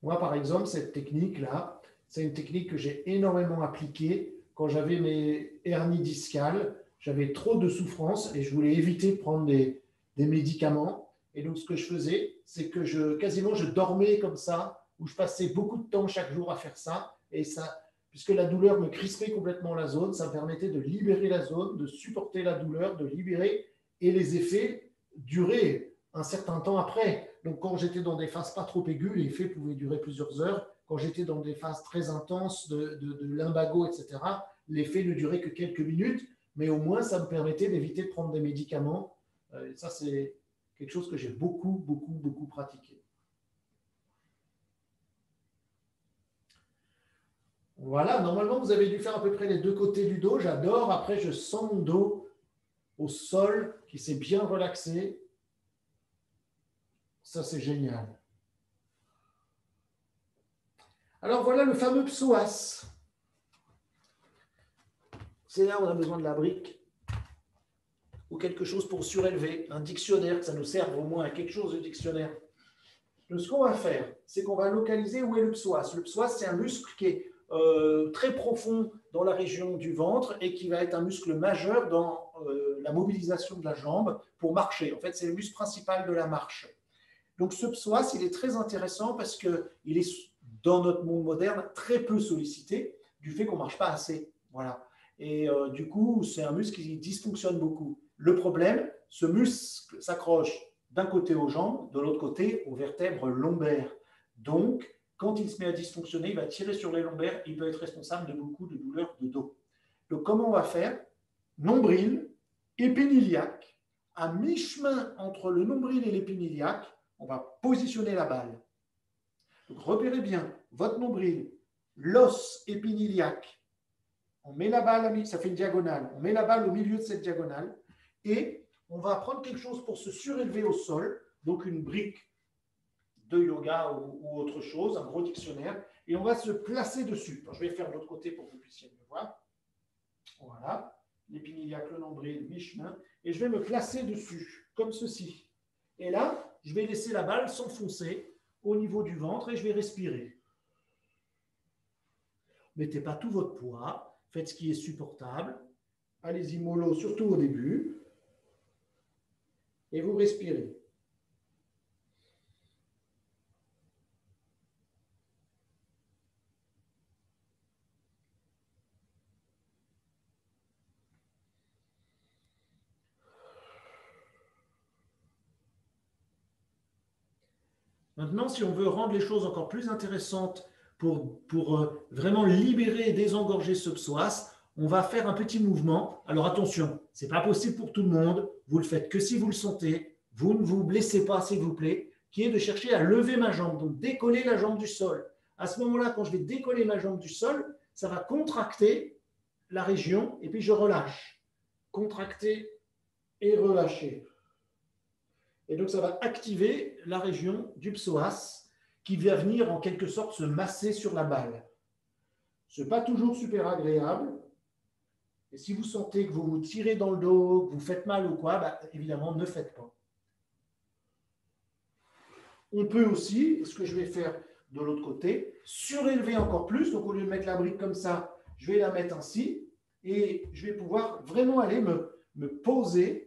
Moi, par exemple, cette technique-là, c'est une technique que j'ai énormément appliquée quand j'avais mes hernies discales. J'avais trop de souffrance et je voulais éviter de prendre des médicaments. Et donc, ce que je faisais, c'est que quasiment je dormais comme ça, où je passais beaucoup de temps chaque jour à faire ça. Et ça, puisque la douleur me crispait complètement la zone, ça me permettait de libérer la zone, de supporter la douleur, de libérer. Et les effets duraient un certain temps après. Donc, quand j'étais dans des phases pas trop aiguës, les effets pouvaient durer plusieurs heures. Quand j'étais dans des phases très intenses de lumbago, etc., l'effet ne durait que quelques minutes, mais au moins, ça me permettait d'éviter de prendre des médicaments. Ça, c'est quelque chose que j'ai beaucoup pratiqué. Voilà, normalement, vous avez dû faire à peu près les deux côtés du dos. J'adore. Après, je sens mon dos au sol qui s'est bien relaxé. Ça, c'est génial. Alors, voilà le fameux psoas. C'est là où on a besoin de la brique ou quelque chose pour surélever, un dictionnaire, que ça nous serve au moins à quelque chose de dictionnaire. Donc, ce qu'on va faire, c'est qu'on va localiser où est le psoas. Le psoas, c'est un muscle qui est très profond dans la région du ventre et qui va être un muscle majeur dans la mobilisation de la jambe pour marcher. En fait, c'est le muscle principal de la marche. Donc, ce psoas, il est très intéressant parce qu'il est, dans notre monde moderne, très peu sollicité du fait qu'on ne marche pas assez. Voilà. Et du coup, c'est un muscle qui dysfonctionne beaucoup. Le problème, ce muscle s'accroche d'un côté aux jambes, de l'autre côté aux vertèbres lombaires. Donc, quand il se met à dysfonctionner, il va tirer sur les lombaires, il peut être responsable de beaucoup de douleurs de dos. Donc, comment on va faire? Nombril, épiniliac, à mi-chemin entre le nombril et l'épiniliac, on va positionner la balle. Donc, repérez bien votre nombril, l'os épiniliac. On met la balle, ça fait une diagonale, on met la balle au milieu de cette diagonale et on va prendre quelque chose pour se surélever au sol, donc une brique de yoga ou autre chose, un gros dictionnaire, et on va se placer dessus. Alors, je vais faire de l'autre côté pour que vous puissiez me voir. Voilà, l'épiniliac, le nombril, mi-chemin, et je vais me placer dessus, comme ceci. Et là, je vais laisser la balle s'enfoncer au niveau du ventre et je vais respirer. Mettez pas tout votre poids, faites ce qui est supportable, allez-y mollo, surtout au début, et vous respirez. Maintenant, si on veut rendre les choses encore plus intéressantes pour vraiment libérer et désengorger ce psoas, on va faire un petit mouvement. Alors attention, ce n'est pas possible pour tout le monde. Vous le faites que si vous le sentez. Vous ne vous blessez pas, s'il vous plaît, qui est de chercher à lever ma jambe, donc décoller la jambe du sol. À ce moment-là, quand je vais décoller ma jambe du sol, ça va contracter la région et puis je relâche. Contracter et relâcher. Et donc, ça va activer la région du psoas qui va venir en quelque sorte se masser sur la balle. Ce n'est pas toujours super agréable. Et si vous sentez que vous vous tirez dans le dos, que vous faites mal ou quoi, bah, évidemment, ne faites pas. On peut aussi, ce que je vais faire de l'autre côté, surélever encore plus. Donc, au lieu de mettre la brique comme ça, je vais la mettre ainsi. Et je vais pouvoir vraiment aller me poser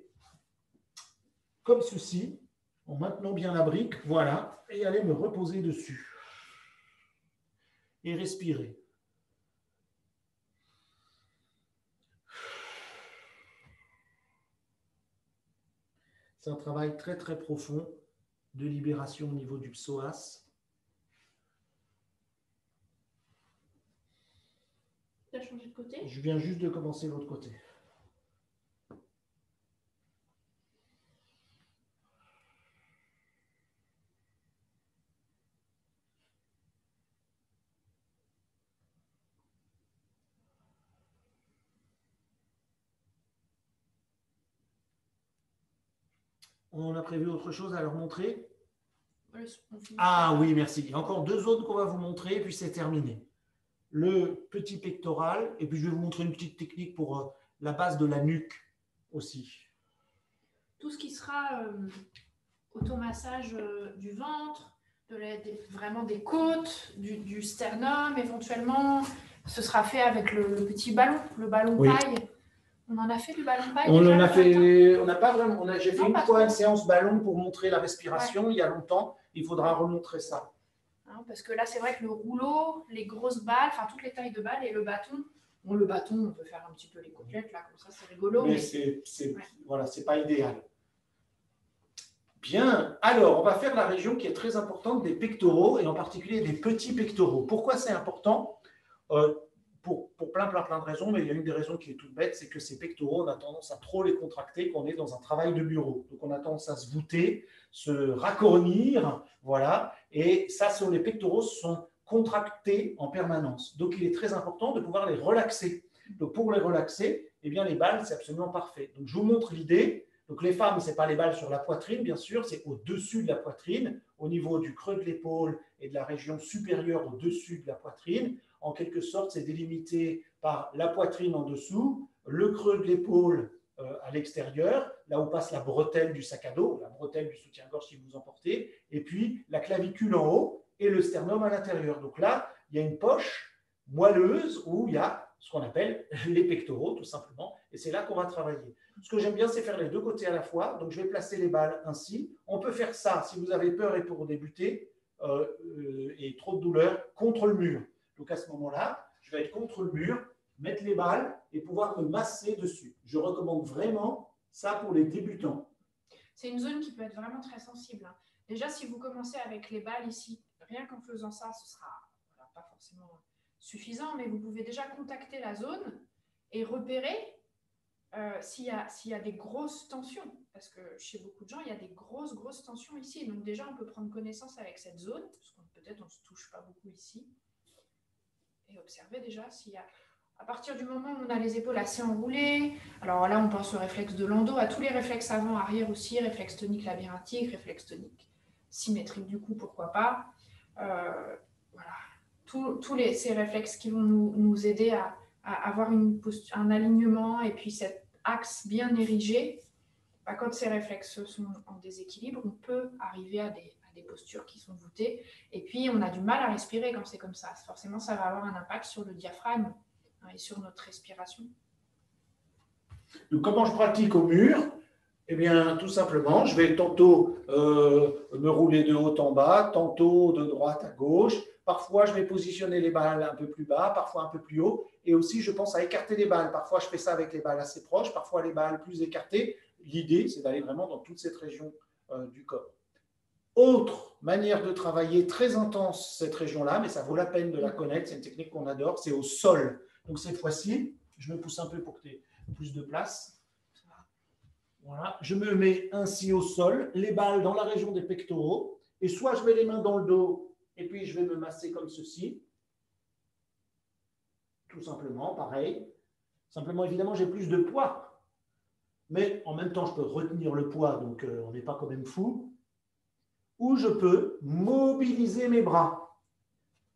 comme ceci, en maintenant bien la brique, voilà, et aller me reposer dessus. Et respirer. C'est un travail très très profond de libération au niveau du psoas. Tu as changé de côté? Je viens juste de commencer l'autre côté. On a prévu autre chose à leur montrer? Ah oui, merci. Il y a encore deux zones qu'on va vous montrer, et puis c'est terminé. Le petit pectoral, et puis je vais vous montrer une petite technique pour la base de la nuque aussi. Tout ce qui sera automassage du ventre, vraiment des côtes, du sternum éventuellement, ce sera fait avec le petit ballon, le ballon oui. Paille. On en a fait du ballon paille. On en a fait, on n'a pas vraiment. J'ai fait une fois une séance ballon pour montrer la respiration ouais. Il y a longtemps. Il faudra remontrer ça. Parce que là, c'est vrai que le rouleau, les grosses balles, enfin toutes les tailles de balles et le bâton. Bon, le bâton, on peut faire un petit peu les côtelettes là, comme ça, c'est rigolo. Mais c'est ouais. Voilà, c'est pas idéal. Bien. Alors, on va faire la région qui est très importante des pectoraux et en particulier des petits pectoraux. Pourquoi c'est important pour plein de raisons, mais il y a une des raisons qui est toute bête, c'est que ces pectoraux, on a tendance à trop les contracter, qu'on est dans un travail de bureau. Donc, on a tendance à se voûter, se racornir, voilà. Et ça, les pectoraux sont contractés en permanence. Donc, il est très important de pouvoir les relaxer. Donc, pour les relaxer, eh bien, les balles, c'est absolument parfait. Donc, je vous montre l'idée. Donc, les femmes, ce n'est pas les balles sur la poitrine, bien sûr, c'est au-dessus de la poitrine, au niveau du creux de l'épaule et de la région supérieure au-dessus de la poitrine. En quelque sorte, c'est délimité par la poitrine en dessous, le creux de l'épaule à l'extérieur, là où passe la bretelle du sac à dos, la bretelle du soutien-gorge si vous en portez, et puis la clavicule en haut et le sternum à l'intérieur. Donc là, il y a une poche moelleuse où il y a ce qu'on appelle les pectoraux, tout simplement, et c'est là qu'on va travailler. Ce que j'aime bien, c'est faire les deux côtés à la fois, donc je vais placer les balles ainsi. On peut faire ça, si vous avez peur et pour débuter, et trop de douleur, contre le mur. Donc à ce moment-là, je vais être contre le mur, mettre les balles et pouvoir me masser dessus. Je recommande vraiment ça pour les débutants. C'est une zone qui peut être vraiment très sensible. Déjà, si vous commencez avec les balles ici, rien qu'en faisant ça, ce ne sera pas forcément suffisant, mais vous pouvez déjà contacter la zone et repérer s'il y a des grosses tensions. Parce que chez beaucoup de gens, il y a des grosses tensions ici. Donc déjà, on peut prendre connaissance avec cette zone, parce qu'on peut-être on ne se touche pas beaucoup ici. Et observer déjà s'il y a, à partir du moment où on a les épaules assez enroulées, alors là on pense au réflexe de l'endo, à tous les réflexes avant-arrière aussi, réflexe tonique labyrinthique, réflexe tonique symétrique du cou, pourquoi pas. Voilà, tous ces réflexes qui vont nous aider à avoir un alignement et puis cet axe bien érigé. Bah, quand ces réflexes sont en déséquilibre, on peut arriver à des postures qui sont voûtées, et puis on a du mal à respirer quand c'est comme ça. Forcément, ça va avoir un impact sur le diaphragme et sur notre respiration. Donc, comment je pratique au mur? Eh bien, tout simplement, je vais tantôt me rouler de haut en bas, tantôt de droite à gauche. Parfois, je vais positionner les balles un peu plus bas, parfois un peu plus haut. Et aussi, je pense à écarter les balles. Parfois, je fais ça avec les balles assez proches, parfois les balles plus écartées. L'idée, c'est d'aller vraiment dans toute cette région du corps. Autre manière de travailler très intense cette région-là, mais ça vaut la peine de la connaître, c'est une technique qu'on adore, c'est au sol. Donc cette fois-ci, je me pousse un peu pour que tu aies plus de place. Voilà, je me mets ainsi au sol, les balles dans la région des pectoraux, et soit je mets les mains dans le dos, et puis je vais me masser comme ceci. Tout simplement, pareil. Simplement, évidemment, j'ai plus de poids, mais en même temps, je peux retenir le poids, donc on n'est pas quand même fou. Où je peux mobiliser mes bras,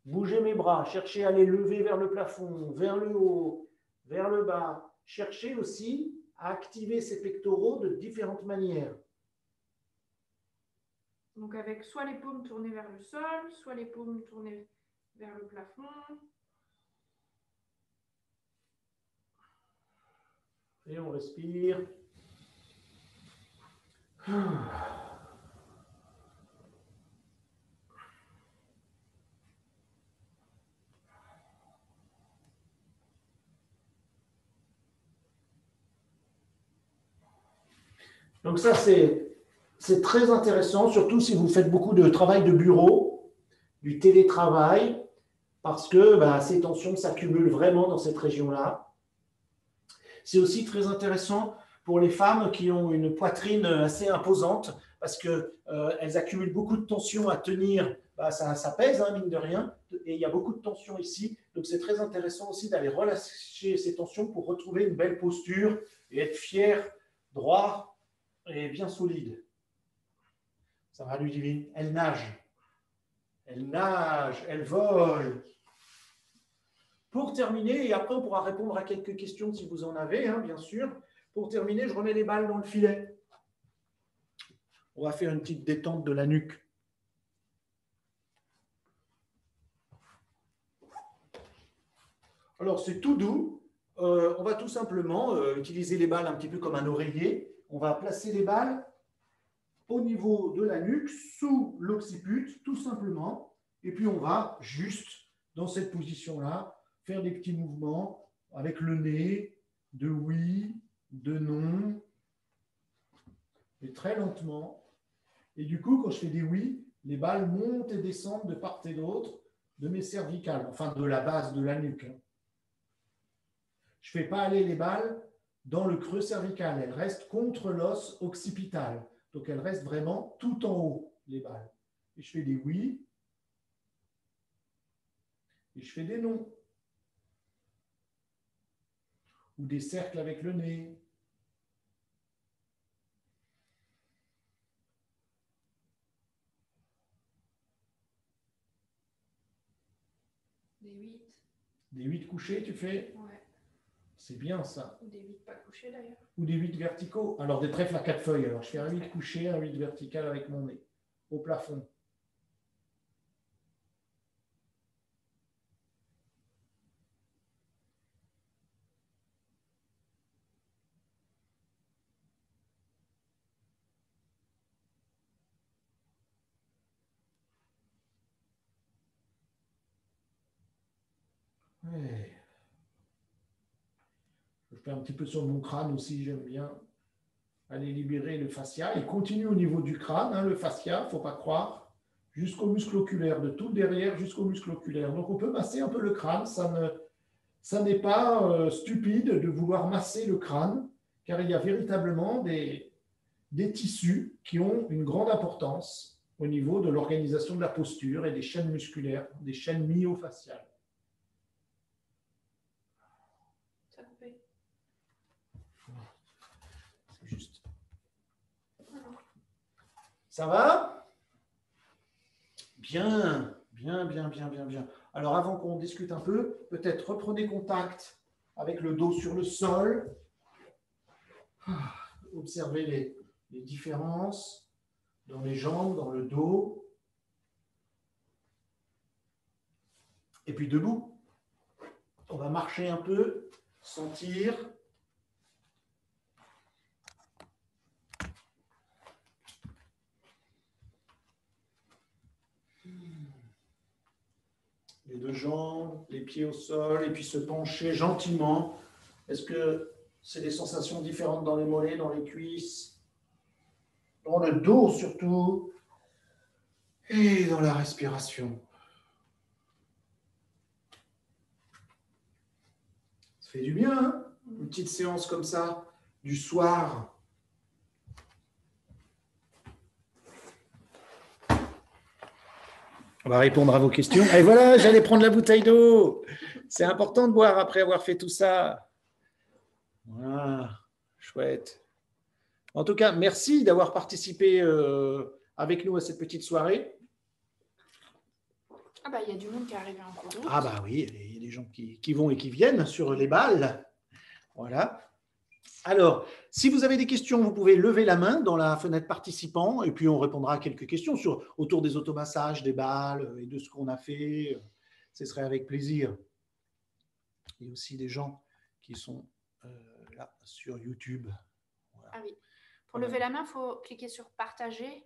bouger mes bras, chercher à les lever vers le plafond, vers le haut, vers le bas, chercher aussi à activer ces pectoraux de différentes manières. Donc avec soit les paumes tournées vers le sol, soit les paumes tournées vers le plafond. Et on respire. Donc ça, c'est très intéressant, surtout si vous faites beaucoup de travail de bureau, du télétravail, parce que ces tensions s'accumulent vraiment dans cette région-là. C'est aussi très intéressant pour les femmes qui ont une poitrine assez imposante, parce qu'elles accumulent beaucoup de tensions à tenir. Ça pèse, mine de rien, et il y a beaucoup de tensions ici. Donc c'est très intéressant aussi d'aller relâcher ces tensions pour retrouver une belle posture et être fier, droit, et bien solide. Ça va, Ludivine? Elle nage. Elle nage, elle vole. Pour terminer, et après on pourra répondre à quelques questions si vous en avez, bien sûr. Pour terminer, je remets les balles dans le filet. On va faire une petite détente de la nuque. Alors, c'est tout doux. On va tout simplement utiliser les balles un petit peu comme un oreiller. On va placer les balles au niveau de la nuque, sous l'occiput, tout simplement. Et puis, on va juste, dans cette position-là, faire des petits mouvements avec le nez, de oui, de non, et très lentement. Et du coup, quand je fais des oui, les balles montent et descendent de part et d'autre de mes cervicales, enfin de la base de la nuque. je ne fais pas aller les balles dans le creux cervical. Elles restent contre l'os occipital. Donc, elles restent vraiment tout en haut, les balles. Et je fais des oui. Et je fais des non. Ou des cercles avec le nez. Des 8. Des 8 couchés, tu fais? Ouais. C'est bien ça. Ou des 8 pas couchés d'ailleurs. Ou des 8 verticaux. Alors des trèfles à 4 feuilles. Alors je fais un 8 couché, un 8 vertical avec mon nez au plafond. Je fais un petit peu sur mon crâne aussi, j'aime bien aller libérer le fascia. Et continue au niveau du crâne, hein, le fascia, il ne faut pas croire, jusqu'au muscle oculaire, de tout derrière jusqu'au muscle oculaire. Donc on peut masser un peu le crâne, ça n'est pas stupide de vouloir masser le crâne, car il y a véritablement des tissus qui ont une grande importance au niveau de l'organisation de la posture et des chaînes musculaires, des chaînes myofaciales. Ça va? Bien, bien, bien, bien, bien, bien. Alors, avant qu'on discute un peu, peut-être reprenez contact avec le dos sur le sol. Observez les différences dans les jambes, dans le dos. Et puis debout. On va marcher un peu, sentir. Les deux jambes, les pieds au sol, et puis se pencher gentiment. Est-ce que c'est des sensations différentes dans les mollets, dans les cuisses, dans le dos surtout, et dans la respiration? Ça fait du bien, hein, une petite séance comme ça, du soir. On va répondre à vos questions. Et voilà, j'allais prendre la bouteille d'eau. C'est important de boire après avoir fait tout ça. Voilà, chouette. En tout cas, merci d'avoir participé avec nous à cette petite soirée. Ah bah, il y a du monde qui est arrivé en cours d'autre. Ah bah oui, il y a des gens qui vont et qui viennent sur les balles. Voilà. Alors, si vous avez des questions, vous pouvez lever la main dans la fenêtre participants et puis on répondra à quelques questions autour des automassages, des balles et de ce qu'on a fait. Ce serait avec plaisir. Il y a aussi des gens qui sont là sur YouTube. Voilà. Ah oui. Pour lever la main, il faut cliquer sur partager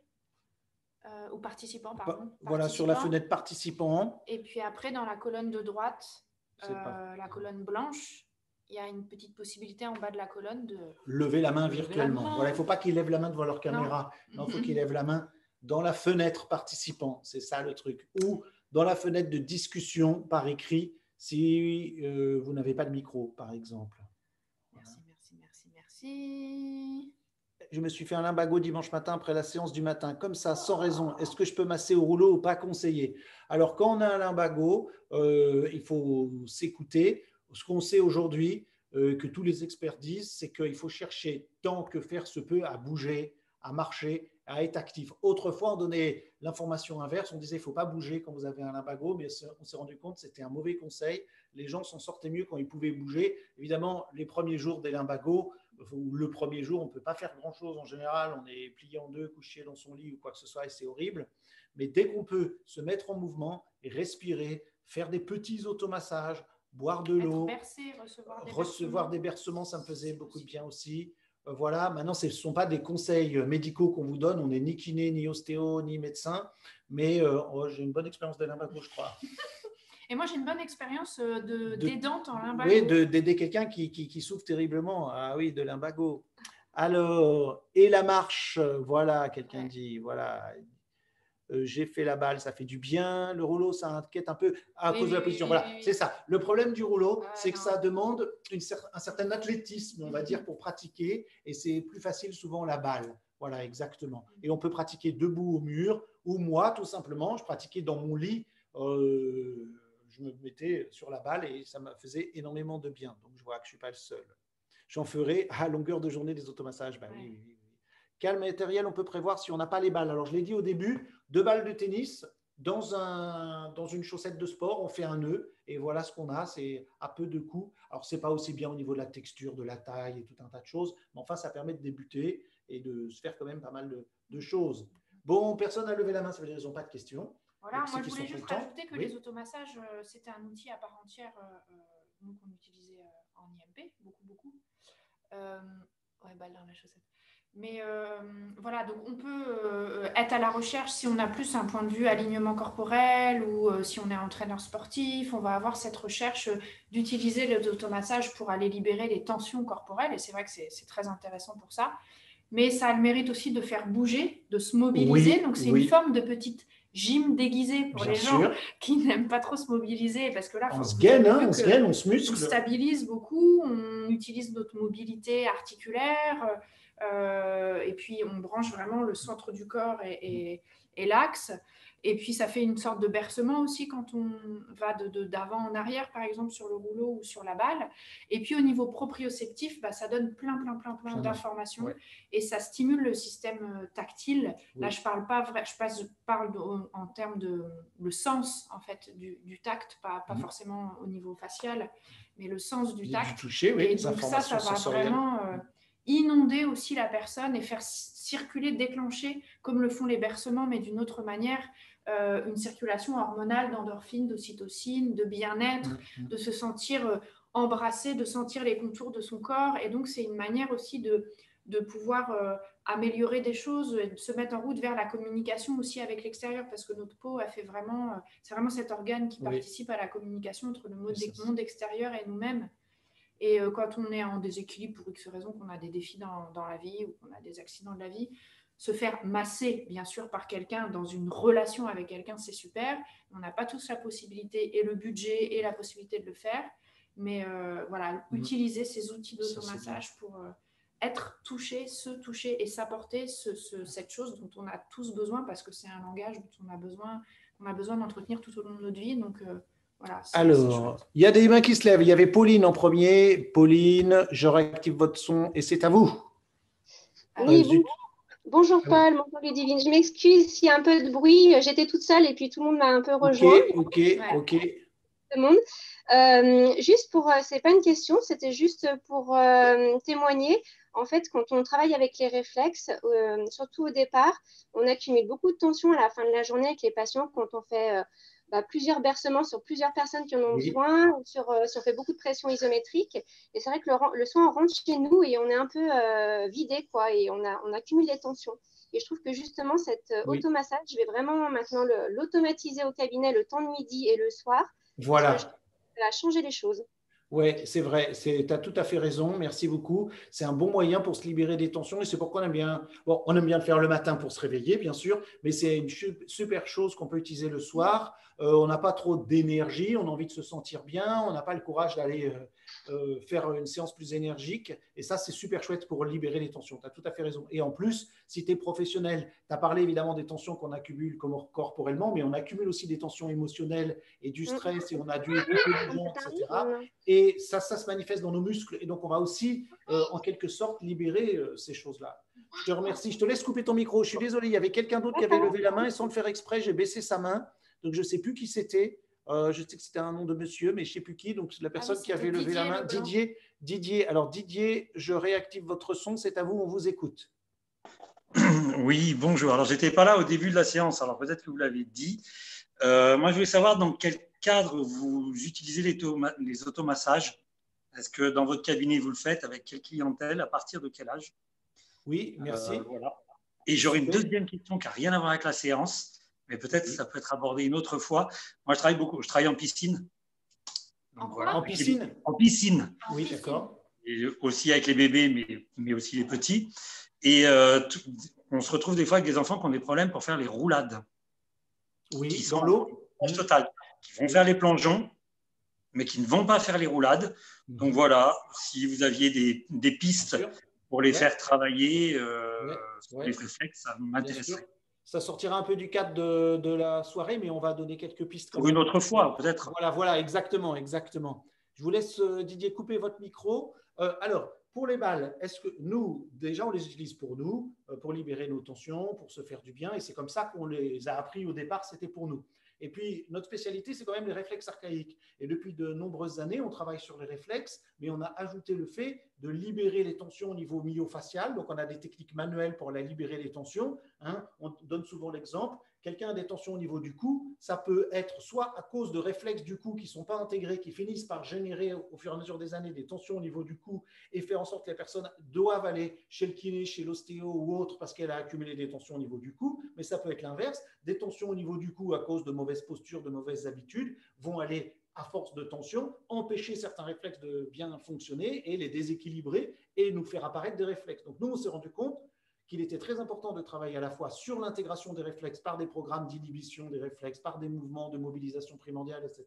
ou participants, pardon. Voilà, sur la fenêtre participants. Et puis après, dans la colonne de droite, la colonne blanche, il y a une petite possibilité en bas de la colonne de lever la main virtuellement. La main. Voilà, il ne faut pas qu'ils lèvent la main devant leur caméra. Non, il faut qu'ils lèvent la main dans la fenêtre participant. C'est ça le truc. Ou dans la fenêtre de discussion par écrit si vous n'avez pas de micro, par exemple. Merci, voilà. Merci. Je me suis fait un limbago dimanche matin après la séance du matin. Comme ça, sans raison. Est-ce que je peux masser au rouleau ou pas conseillé? Alors, quand on a un limbago, il faut s'écouter. Ce qu'on sait aujourd'hui, que tous les experts disent, c'est qu'il faut chercher tant que faire se peut à bouger, à marcher, à être actif. Autrefois, on donnait l'information inverse, on disait il ne faut pas bouger quand vous avez un limbago, mais on s'est rendu compte que c'était un mauvais conseil. Les gens s'en sortaient mieux quand ils pouvaient bouger. Évidemment, les premiers jours des limbagos, le premier jour, on ne peut pas faire grand-chose en général, on est plié en deux, couché dans son lit ou quoi que ce soit et c'est horrible. Mais dès qu'on peut se mettre en mouvement et respirer, faire des petits automassages, boire de l'eau, recevoir des bercements, ça me faisait beaucoup de bien aussi. Voilà, maintenant, ce ne sont pas des conseils médicaux qu'on vous donne. On n'est ni kiné, ni ostéo, ni médecin, mais j'ai une bonne expérience de limbago, je crois. Et moi, j'ai une bonne expérience d'aidante en limbago. Oui, d'aider quelqu'un qui souffre terriblement. Ah oui, de limbago. Alors, et la marche, voilà, quelqu'un dit, voilà. j'ai fait la balle, ça fait du bien, le rouleau, ça inquiète un peu à cause de la position. Voilà, c'est ça. Le problème du rouleau, c'est que ça demande un certain athlétisme, on va dire, pour pratiquer, et c'est plus facile souvent la balle. Voilà, exactement. Et on peut pratiquer debout au mur, ou moi, tout simplement, je pratiquais dans mon lit, je me mettais sur la balle et ça me faisait énormément de bien. Donc, je vois que je ne suis pas le seul. J'en ferai à longueur de journée des automassages. Ben, oui. Quel matériel on peut prévoir si on n'a pas les balles? Alors, je l'ai dit au début, 2 balles de tennis dans une chaussette de sport, on fait un nœud et voilà ce qu'on a, c'est à peu de coups. Alors, ce n'est pas aussi bien au niveau de la texture, de la taille et tout un tas de choses, mais enfin, ça permet de débuter et de se faire quand même pas mal de choses. Bon, personne n'a levé la main, ça veut dire qu'ils n'ont pas de questions. Voilà, moi, je voulais juste rajouter que les automassages, c'était un outil à part entière qu'on utilisait en IMP, beaucoup. Ouais, balle dans la chaussette. Mais voilà, donc on peut être à la recherche si on a plus un point de vue alignement corporel ou si on est entraîneur sportif, on va avoir cette recherche d'utiliser les automassages pour aller libérer les tensions corporelles. Et c'est vrai que c'est très intéressant pour ça. Mais ça a le mérite aussi de faire bouger, de se mobiliser. Oui, donc, c'est une forme de petite gym déguisée pour les gens qui n'aiment pas trop se mobiliser. Parce que là, on se gaine, on se muscle. On stabilise beaucoup, on utilise notre mobilité articulaire. Et puis, on branche vraiment le centre du corps et l'axe. Et puis, ça fait une sorte de bercement aussi quand on va d'avant en arrière, par exemple, sur le rouleau ou sur la balle. Et puis, au niveau proprioceptif, bah, ça donne plein d'informations. Ouais. Et ça stimule le système tactile. Oui. Là, je parle en termes de le sens, en fait, du tact, pas forcément au niveau facial, mais le sens du tact. Du toucher, oui, et donc ça va vraiment... inonder aussi la personne et faire circuler, déclencher, comme le font les bercements, mais d'une autre manière, une circulation hormonale d'endorphines, d'ocytocine, de bien-être, de se sentir embrassé, de sentir les contours de son corps. Et donc, c'est une manière aussi de pouvoir améliorer des choses, et de se mettre en route vers la communication aussi avec l'extérieur, parce que notre peau, c'est vraiment cet organe qui participe à la communication entre le monde extérieur et nous-mêmes. Et quand on est en déséquilibre pour X raisons, qu'on a des défis dans la vie ou qu'on a des accidents de la vie, se faire masser, bien sûr, par quelqu'un, dans une relation avec quelqu'un, c'est super. On n'a pas tous la possibilité et le budget et la possibilité de le faire. Mais voilà, utiliser ces outils d'automassage pour être touché, se toucher et s'apporter cette chose dont on a tous besoin parce que c'est un langage dont on a besoin d'entretenir tout au long de notre vie. Donc, voilà, alors, il y a des mains qui se lèvent. Il y avait Pauline en premier. Pauline, je réactive votre son et c'est à vous. Oui, bonjour Paul, bonjour Ludivine. Je m'excuse s'il y a un peu de bruit. J'étais toute seule et puis tout le monde m'a un peu rejoint. Ok. Tout le monde. Juste pour, c'est pas une question, c'était juste pour témoigner. En fait, quand on travaille avec les réflexes, surtout au départ, on accumule beaucoup de tension à la fin de la journée avec les patients quand on fait... plusieurs bercements sur plusieurs personnes qui en ont besoin, si on fait beaucoup de pression isométrique. Et c'est vrai que le soin, on rentre chez nous et on est un peu vidé, quoi, et on accumule les tensions. Et je trouve que justement, cet automassage, je vais vraiment maintenant l'automatiser au cabinet le temps de midi et le soir. Voilà. Ça va changer les choses. Oui, c'est vrai, tu as tout à fait raison, merci beaucoup. C'est un bon moyen pour se libérer des tensions et c'est pourquoi on aime bien le faire le matin pour se réveiller, bien sûr, mais c'est une super chose qu'on peut utiliser le soir. On n'a pas trop d'énergie, on a envie de se sentir bien, on n'a pas le courage d'aller faire une séance plus énergique et ça, c'est super chouette pour libérer les tensions, tu as tout à fait raison. Et en plus, si tu es professionnel, tu as parlé évidemment des tensions qu'on accumule corporellement, mais on accumule aussi des tensions émotionnelles et du stress et on a du épuisement, etc. Et ça se manifeste dans nos muscles. Et donc, on va aussi, en quelque sorte, libérer ces choses-là. Je te remercie. Je te laisse couper ton micro. Je suis désolé, il y avait quelqu'un d'autre qui avait levé la main et sans le faire exprès, j'ai baissé sa main. Donc, je ne sais plus qui c'était. Je sais que c'était un nom de monsieur, mais je ne sais plus qui. Donc, la personne qui avait levé la main, Didier. Alors, Didier, je réactive votre son. C'est à vous, on vous écoute. Oui, bonjour. Alors, je n'étais pas là au début de la séance. Alors, peut-être que vous l'avez dit. Moi, je voulais savoir dans quel cadre vous utilisez les automassages. Est-ce que dans votre cabinet, vous le faites? Avec quelle clientèle? À partir de quel âge? Oui, merci. Voilà. Et j'aurais une deuxième question qui n'a rien à voir avec la séance, mais peut-être que ça peut être abordé une autre fois. Moi, je travaille en piscine. Donc, voilà. En piscine? En piscine. Oui, d'accord. Et aussi avec les bébés, mais aussi les petits. Et on se retrouve des fois avec des enfants qui ont des problèmes pour faire les roulades. oui, qui sont l'eau totale, qui vont faire les plongeons, mais qui ne vont pas faire les roulades. Donc voilà, si vous aviez des pistes pour les faire travailler, les réflexes, ça m'intéresserait. Ça sortira un peu du cadre de la soirée, mais on va donner quelques pistes. Pour une autre fois, peut-être. Voilà, voilà, exactement, exactement. Je vous laisse, Didier, couper votre micro. Alors, pour les balles, est-ce que nous, déjà, on les utilise pour nous, pour libérer nos tensions, pour se faire du bien, et c'est comme ça qu'on les a appris au départ, c'était pour nous. Et puis, notre spécialité, c'est quand même les réflexes archaïques. Et depuis de nombreuses années, on travaille sur les réflexes, mais on a ajouté le fait de libérer les tensions au niveau myofacial. Donc, on a des techniques manuelles pour libérer les tensions. Hein, on donne souvent l'exemple, quelqu'un a des tensions au niveau du cou, ça peut être soit à cause de réflexes du cou qui ne sont pas intégrés, qui finissent par générer au fur et à mesure des années des tensions au niveau du cou et faire en sorte que la personne doive aller chez le kiné, chez l'ostéo ou autre parce qu'elle a accumulé des tensions au niveau du cou, mais ça peut être l'inverse, des tensions au niveau du cou à cause de mauvaises postures, de mauvaises habitudes vont aller à force de tension, empêcher certains réflexes de bien fonctionner et les déséquilibrer et nous faire apparaître des réflexes. Donc nous, on s'est rendu compte qu'il était très important de travailler à la fois sur l'intégration des réflexes par des programmes d'inhibition des réflexes, par des mouvements de mobilisation primordiale, etc.,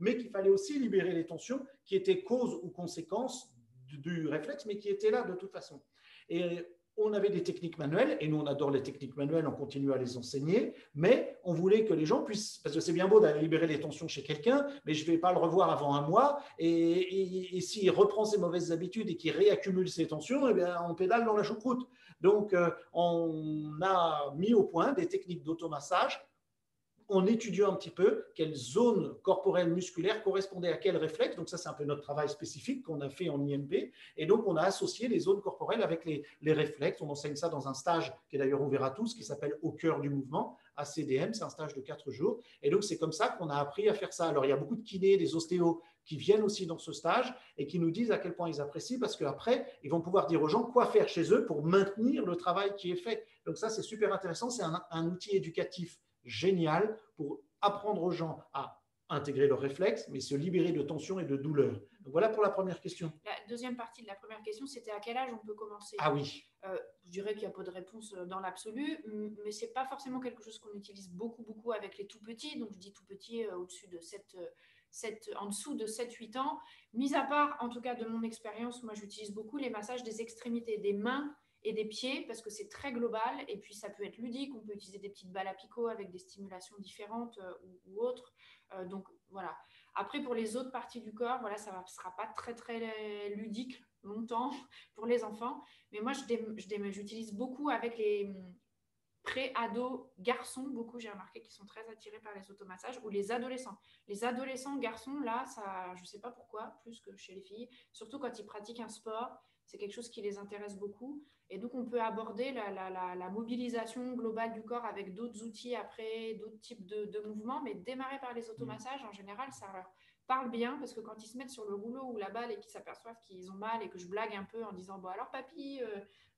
mais qu'il fallait aussi libérer les tensions qui étaient cause ou conséquence du réflexe, mais qui étaient là de toute façon. Et on avait des techniques manuelles, et nous on adore les techniques manuelles, on continue à les enseigner, mais on voulait que les gens puissent, parce que c'est bien beau d'aller libérer les tensions chez quelqu'un, mais je ne vais pas le revoir avant un mois, et s'il reprend ses mauvaises habitudes et qu'il réaccumule ses tensions, eh bien, on pédale dans la choucroute. Donc on a mis au point des techniques d'automassage, en étudiant un petit peu quelle zone corporelle musculaire correspondait à quel réflexe. Donc ça, c'est un peu notre travail spécifique qu'on a fait en IMP. Et donc, on a associé les zones corporelles avec les réflexes. On enseigne ça dans un stage qui est d'ailleurs ouvert à tous, qui s'appelle « Au cœur du mouvement ». ACDM, c'est un stage de 4 jours. Et donc, c'est comme ça qu'on a appris à faire ça. Alors, il y a beaucoup de kinés, des ostéos qui viennent aussi dans ce stage et qui nous disent à quel point ils apprécient parce qu'après, ils vont pouvoir dire aux gens quoi faire chez eux pour maintenir le travail qui est fait. Donc ça, c'est super intéressant. C'est un outil éducatif génial pour apprendre aux gens à intégrer leurs réflexes, mais se libérer de tensions et de douleurs. Donc voilà pour la première question. La deuxième partie de la première question, c'était à quel âge on peut commencer? Ah oui. Je dirais qu'il n'y a pas de réponse dans l'absolu, mais ce n'est pas forcément quelque chose qu'on utilise beaucoup avec les tout-petits. Donc je dis tout-petits au-dessus de 7, en dessous de 7-8 ans. Mis à part, en tout cas de mon expérience, moi j'utilise beaucoup les massages des extrémités, des mains et des pieds, parce que c'est très global, et puis ça peut être ludique, on peut utiliser des petites balles à picot avec des stimulations différentes ou autres, donc voilà. Après, pour les autres parties du corps, voilà, ça ne sera pas très ludique longtemps pour les enfants, mais moi, j'utilise beaucoup avec les pré-ados garçons, beaucoup, j'ai remarqué qu'ils sont très attirés par les automassages, ou les adolescents. Les adolescents garçons, là, ça, je ne sais pas pourquoi, plus que chez les filles, surtout quand ils pratiquent un sport, c'est quelque chose qui les intéresse beaucoup. Et donc, on peut aborder la mobilisation globale du corps avec d'autres outils après, d'autres types de mouvements, mais démarrer par les automassages, en général, ça leur parle bien parce que quand ils se mettent sur le rouleau ou la balle et qu'ils s'aperçoivent qu'ils ont mal et que je blague un peu en disant « Bon, alors papy,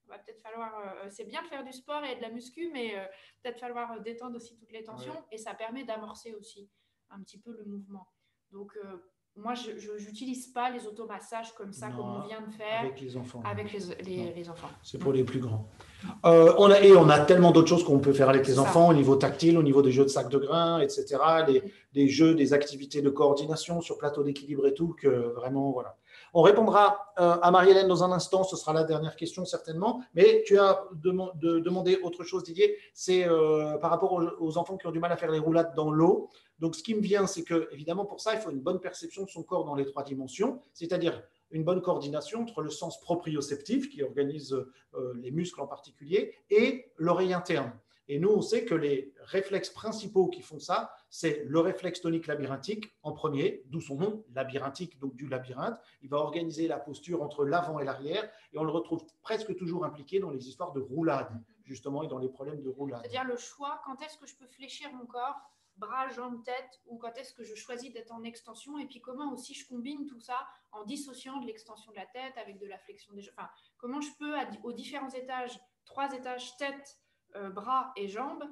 va peut-être falloir… c'est bien de faire du sport et de la muscu, mais peut-être falloir détendre aussi toutes les tensions. Ouais. » Et ça permet d'amorcer aussi un petit peu le mouvement. Donc, moi, je n'utilise pas les automassages comme ça, non, comme on vient de faire avec les enfants. Avec les enfants. C'est pour les plus grands. On a tellement d'autres choses qu'on peut faire avec les enfants, au niveau tactile, au niveau des jeux de sac de grains, etc., des jeux, des activités de coordination sur plateau d'équilibre et tout, que vraiment, voilà. On répondra à Marie-Hélène dans un instant, ce sera la dernière question certainement, mais tu as demandé autre chose, Didier, c'est par rapport aux enfants qui ont du mal à faire les roulades dans l'eau. Donc, ce qui me vient, c'est que, évidemment, pour ça, il faut une bonne perception de son corps dans les 3 dimensions, c'est-à-dire une bonne coordination entre le sens proprioceptif, qui organise les muscles en particulier, et l'oreille interne. Et nous, on sait que les réflexes principaux qui font ça, c'est le réflexe tonique labyrinthique en premier, d'où son nom, labyrinthique, donc du labyrinthe. Il va organiser la posture entre l'avant et l'arrière, et on le retrouve presque toujours impliqué dans les histoires de roulade, justement, et dans les problèmes de roulade. C'est-à-dire le choix, quand est-ce que je peux fléchir mon corps, bras, jambes, tête, ou quand est-ce que je choisis d'être en extension, et puis comment aussi je combine tout ça en dissociant de l'extension de la tête avec de la flexion des jambes. Enfin, comment je peux, aux différents étages, 3 étages, tête, bras et jambes,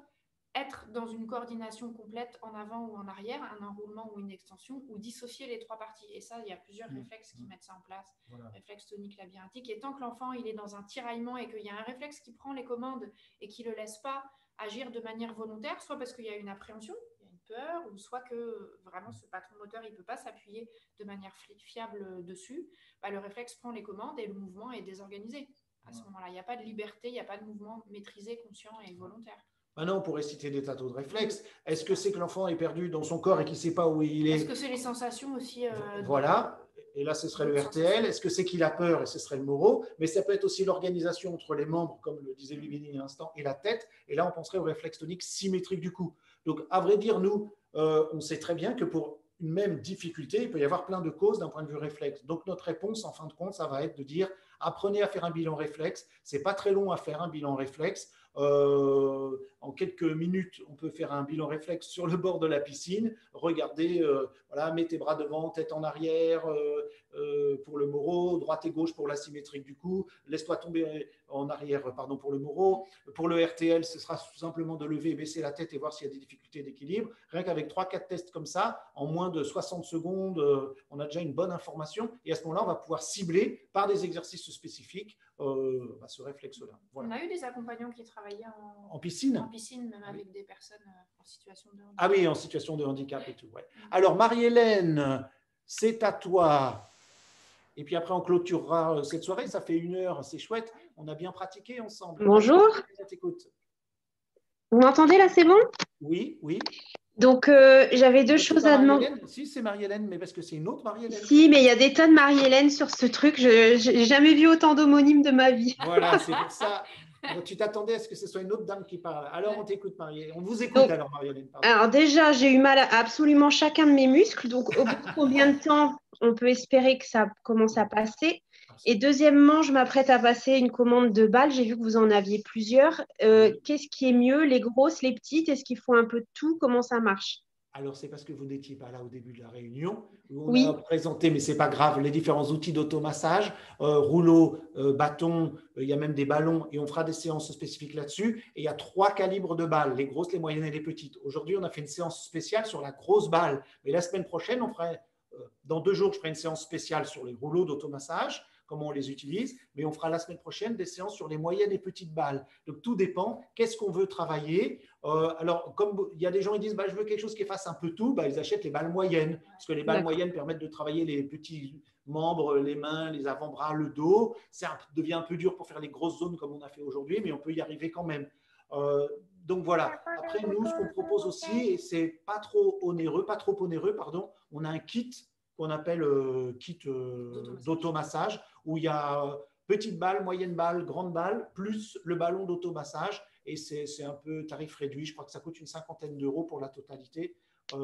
être dans une coordination complète en avant ou en arrière, un enroulement ou une extension, ou dissocier les 3 parties. Et ça, il y a plusieurs réflexes qui mettent ça en place, voilà. Réflexe tonique labyrinthique. Et tant que l'enfant il est dans un tiraillement et qu'il y a un réflexe qui prend les commandes et qui ne le laisse pas agir de manière volontaire, soit parce qu'il y a une appréhension, peur, ou soit que vraiment ce patron moteur, il ne peut pas s'appuyer de manière fiable dessus, bah, le réflexe prend les commandes et le mouvement est désorganisé. À ce moment-là, il n'y a pas de liberté, il n'y a pas de mouvement maîtrisé, conscient et volontaire. Maintenant, on pourrait citer des tas de réflexes. Est-ce que c'est que l'enfant est perdu dans son corps et qu'il ne sait pas où il est? Est-ce que c'est les sensations aussi Voilà. Et là, ce serait le RTL. Est-ce que c'est qu'il a peur? Et ce serait le moro. Mais ça peut être aussi l'organisation entre les membres, comme le disait Ludivine il y a un instant, et la tête. Et là, on penserait au réflexe tonique symétrique du cou. Donc, à vrai dire, nous, on sait très bien que pour une même difficulté, il peut y avoir plein de causes d'un point de vue réflexe. Donc, notre réponse, en fin de compte, ça va être de dire apprenez à faire un bilan réflexe. Ce n'est pas très long à faire un bilan réflexe. En quelques minutes, on peut faire un bilan réflexe sur le bord de la piscine. Regardez, voilà, mets tes bras devant, tête en arrière pour le moro, droite et gauche pour l'asymétrique du cou. Laisse-toi tomber en arrière, pardon, pour le moro. Pour le RTL, ce sera tout simplement de lever et baisser la tête et voir s'il y a des difficultés d'équilibre. Rien qu'avec 3-4 tests comme ça, en moins de 60 secondes, on a déjà une bonne information. Et à ce moment-là, on va pouvoir cibler par des exercices spécifiques bah, ce réflexe-là. Voilà. On a eu des accompagnants qui travaillaient en piscine. En piscine, même avec des personnes en situation de handicap. Ah oui, en situation de handicap et tout. Ouais. Alors, Marie-Hélène, c'est à toi. Et puis après, on clôturera cette soirée. Ça fait 1 heure, c'est chouette. On a bien pratiqué ensemble. Bonjour. Vous m'entendez là, c'est bon? Oui, oui. Donc, j'avais deux choses à demander. Si, c'est Marie-Hélène, mais parce que c'est une autre Marie-Hélène. Si, mais il y a des tonnes de Marie-Hélène sur ce truc. Je n'ai jamais vu autant d'homonymes de ma vie. Voilà, c'est pour ça. Tu t'attendais à ce que ce soit une autre dame qui parle. Alors, on t'écoute, Marie-Hélène. On vous écoute donc, alors, Marie-Hélène. Alors, déjà, j'ai eu mal à absolument chacun de mes muscles. Donc, au bout de combien de temps on peut espérer que ça commence à passer? Et deuxièmement, je m'apprête à passer une commande de balles. J'ai vu que vous en aviez plusieurs. Qu'est-ce qui est mieux? Les grosses, les petites? Est-ce qu'il faut un peu de tout? Comment ça marche? Alors, c'est parce que vous n'étiez pas là au début de la réunion. On a présenté, mais ce n'est pas grave, les différents outils d'automassage, rouleau, bâton, il y a même des ballons et on fera des séances spécifiques là-dessus. Et il y a 3 calibres de balles, les grosses, les moyennes et les petites. Aujourd'hui, on a fait une séance spéciale sur la grosse balle. Mais la semaine prochaine, on fera, dans 2 jours, je ferai une séance spéciale sur les rouleaux d'automassage, comment on les utilise, mais on fera la semaine prochaine des séances sur les moyennes et petites balles. Donc, tout dépend. Qu'est-ce qu'on veut travailler? Alors, comme il y a des gens qui disent bah, « je veux quelque chose qui fasse un peu tout bah, », ils achètent les balles moyennes, parce que les balles moyennes permettent de travailler les petits membres, les mains, les avant-bras, le dos. Ça devient un peu dur pour faire les grosses zones comme on a fait aujourd'hui, mais on peut y arriver quand même. Donc voilà, après nous, ce qu'on propose aussi, et c'est pas trop onéreux, on a un kit qu'on appelle kit d'automassage, où il y a petite balle, moyenne balle, grande balle, plus le ballon d'automassage. Et c'est un peu tarif réduit, je crois que ça coûte une 50aine d'euros pour la totalité.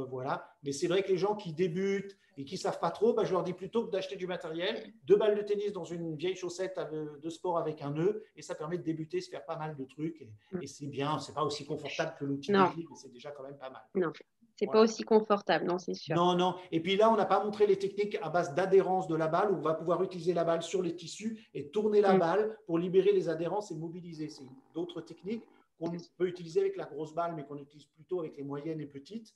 Voilà. Mais c'est vrai que les gens qui débutent et qui ne savent pas trop, bah, je leur dis plutôt que d'acheter du matériel, 2 balles de tennis dans une vieille chaussette de sport avec un nœud, et ça permet de débuter, se faire pas mal de trucs. Et c'est bien, ce n'est pas aussi confortable que l'outil mais c'est déjà quand même pas mal. Non. C'est pas aussi confortable, non, c'est sûr. Non, non. Et puis là, on n'a pas montré les techniques à base d'adhérence de la balle, où on va pouvoir utiliser la balle sur les tissus et tourner la balle pour libérer les adhérences et mobiliser. C'est d'autres techniques qu'on peut utiliser avec la grosse balle, mais qu'on utilise plutôt avec les moyennes et petites.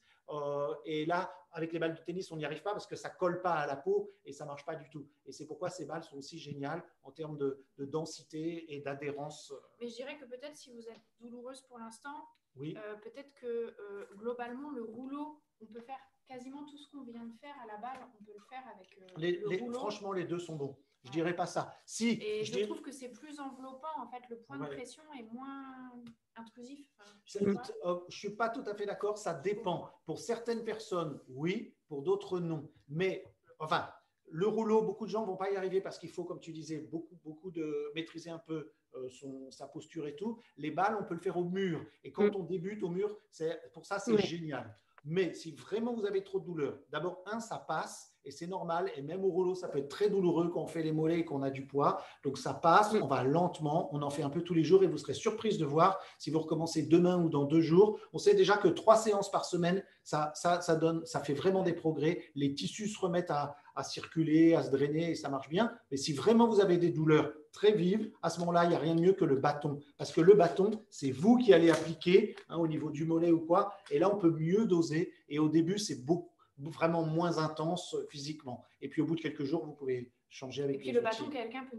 Et là, avec les balles de tennis, on n'y arrive pas parce que ça ne colle pas à la peau et ça ne marche pas du tout. Et c'est pourquoi ces balles sont aussi géniales en termes de densité et d'adhérence. Mais je dirais que peut-être si vous êtes douloureuse pour l'instant, peut-être que globalement, le rouleau, on peut faire quasiment tout ce qu'on vient de faire à la balle, on peut le faire avec le rouleau. Franchement, les deux sont bons. Je ne dirais pas ça. Si, et je trouve que c'est plus enveloppant, en fait, le point de pression est moins intrusif. Enfin, je ne suis pas tout à fait d'accord, ça dépend. Pour certaines personnes, oui, pour d'autres, non. Mais, enfin, le rouleau, beaucoup de gens ne vont pas y arriver parce qu'il faut, comme tu disais, beaucoup de maîtriser un peu sa posture et tout. Les balles, on peut le faire au mur. Et quand on débute au mur, pour ça, c'est génial. Mais si vraiment vous avez trop de douleur, d'abord, ça passe. Et c'est normal, et même au rouleau, ça peut être très douloureux quand on fait les mollets et qu'on a du poids. Donc, ça passe, on va lentement, on en fait un peu tous les jours et vous serez surprise de voir si vous recommencez demain ou dans 2 jours. On sait déjà que 3 séances par semaine, ça fait vraiment des progrès. Les tissus se remettent à circuler, à se drainer et ça marche bien. Mais si vraiment vous avez des douleurs très vives, à ce moment-là, il n'y a rien de mieux que le bâton. Parce que le bâton, c'est vous qui allez appliquer au niveau du mollet ou quoi. Et là, on peut mieux doser. Et au début, c'est beaucoup vraiment moins intense physiquement. Et puis, au bout de quelques jours, vous pouvez changer avec les outils. Et puis, le bâton, quelqu'un peut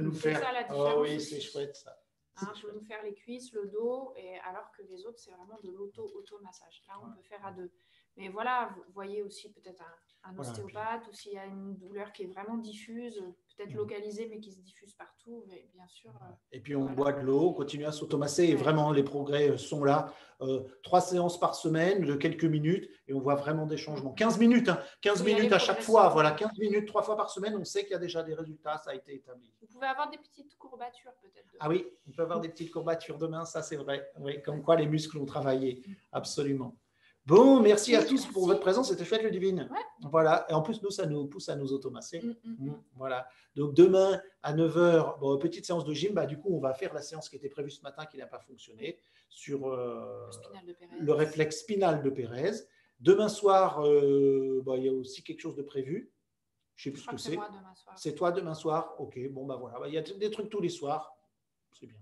nous le faire. Ça, la différence. Oh oui, c'est chouette, ça. Hein, je peux nous faire les cuisses, le dos, et alors que les autres, c'est vraiment de l'auto-massage. Là, on peut faire à deux. Mais voilà, vous voyez aussi peut-être un ostéopathe, ou s'il y a une douleur qui est vraiment diffuse, peut-être localisée, mais qui se diffuse partout, mais bien sûr. Et puis, on boit de l'eau, on continue à s'automasser, et vraiment, les progrès sont là. 3 séances par semaine, de quelques minutes, et on voit vraiment des changements. 15 minutes, hein, 15 minutes à chaque fois. Voilà, 15 minutes, 3 fois par semaine, on sait qu'il y a déjà des résultats, ça a été établi. Vous pouvez avoir des petites courbatures, peut-être. Ah oui, on peut avoir des petites courbatures demain, ça c'est vrai. Oui, comme quoi les muscles ont travaillé, absolument. Bon, merci à tous pour votre présence, c'était chouette Ludivine. Voilà, et en plus nous, ça nous pousse à nous automasser. Voilà, donc demain à 9h, bon, petite séance de gym, bah, du coup on va faire la séance qui était prévue ce matin qui n'a pas fonctionné sur le réflexe spinal de Pérez. Demain soir, bah, il y a aussi quelque chose de prévu. Je ne sais plus ce que c'est. C'est toi demain soir. Ok, bon bah voilà, il y a des trucs tous les soirs, c'est bien.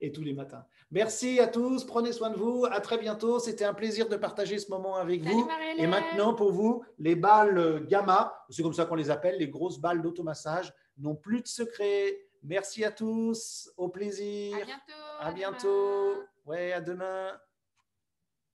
Et tous les matins. Merci à tous, prenez soin de vous, à très bientôt, c'était un plaisir de partager ce moment avec vous. Et maintenant pour vous, les balles gamma, c'est comme ça qu'on les appelle, les grosses balles d'automassage, n'ont plus de secret. Merci à tous, au plaisir. À bientôt. À bientôt. Ouais, à demain.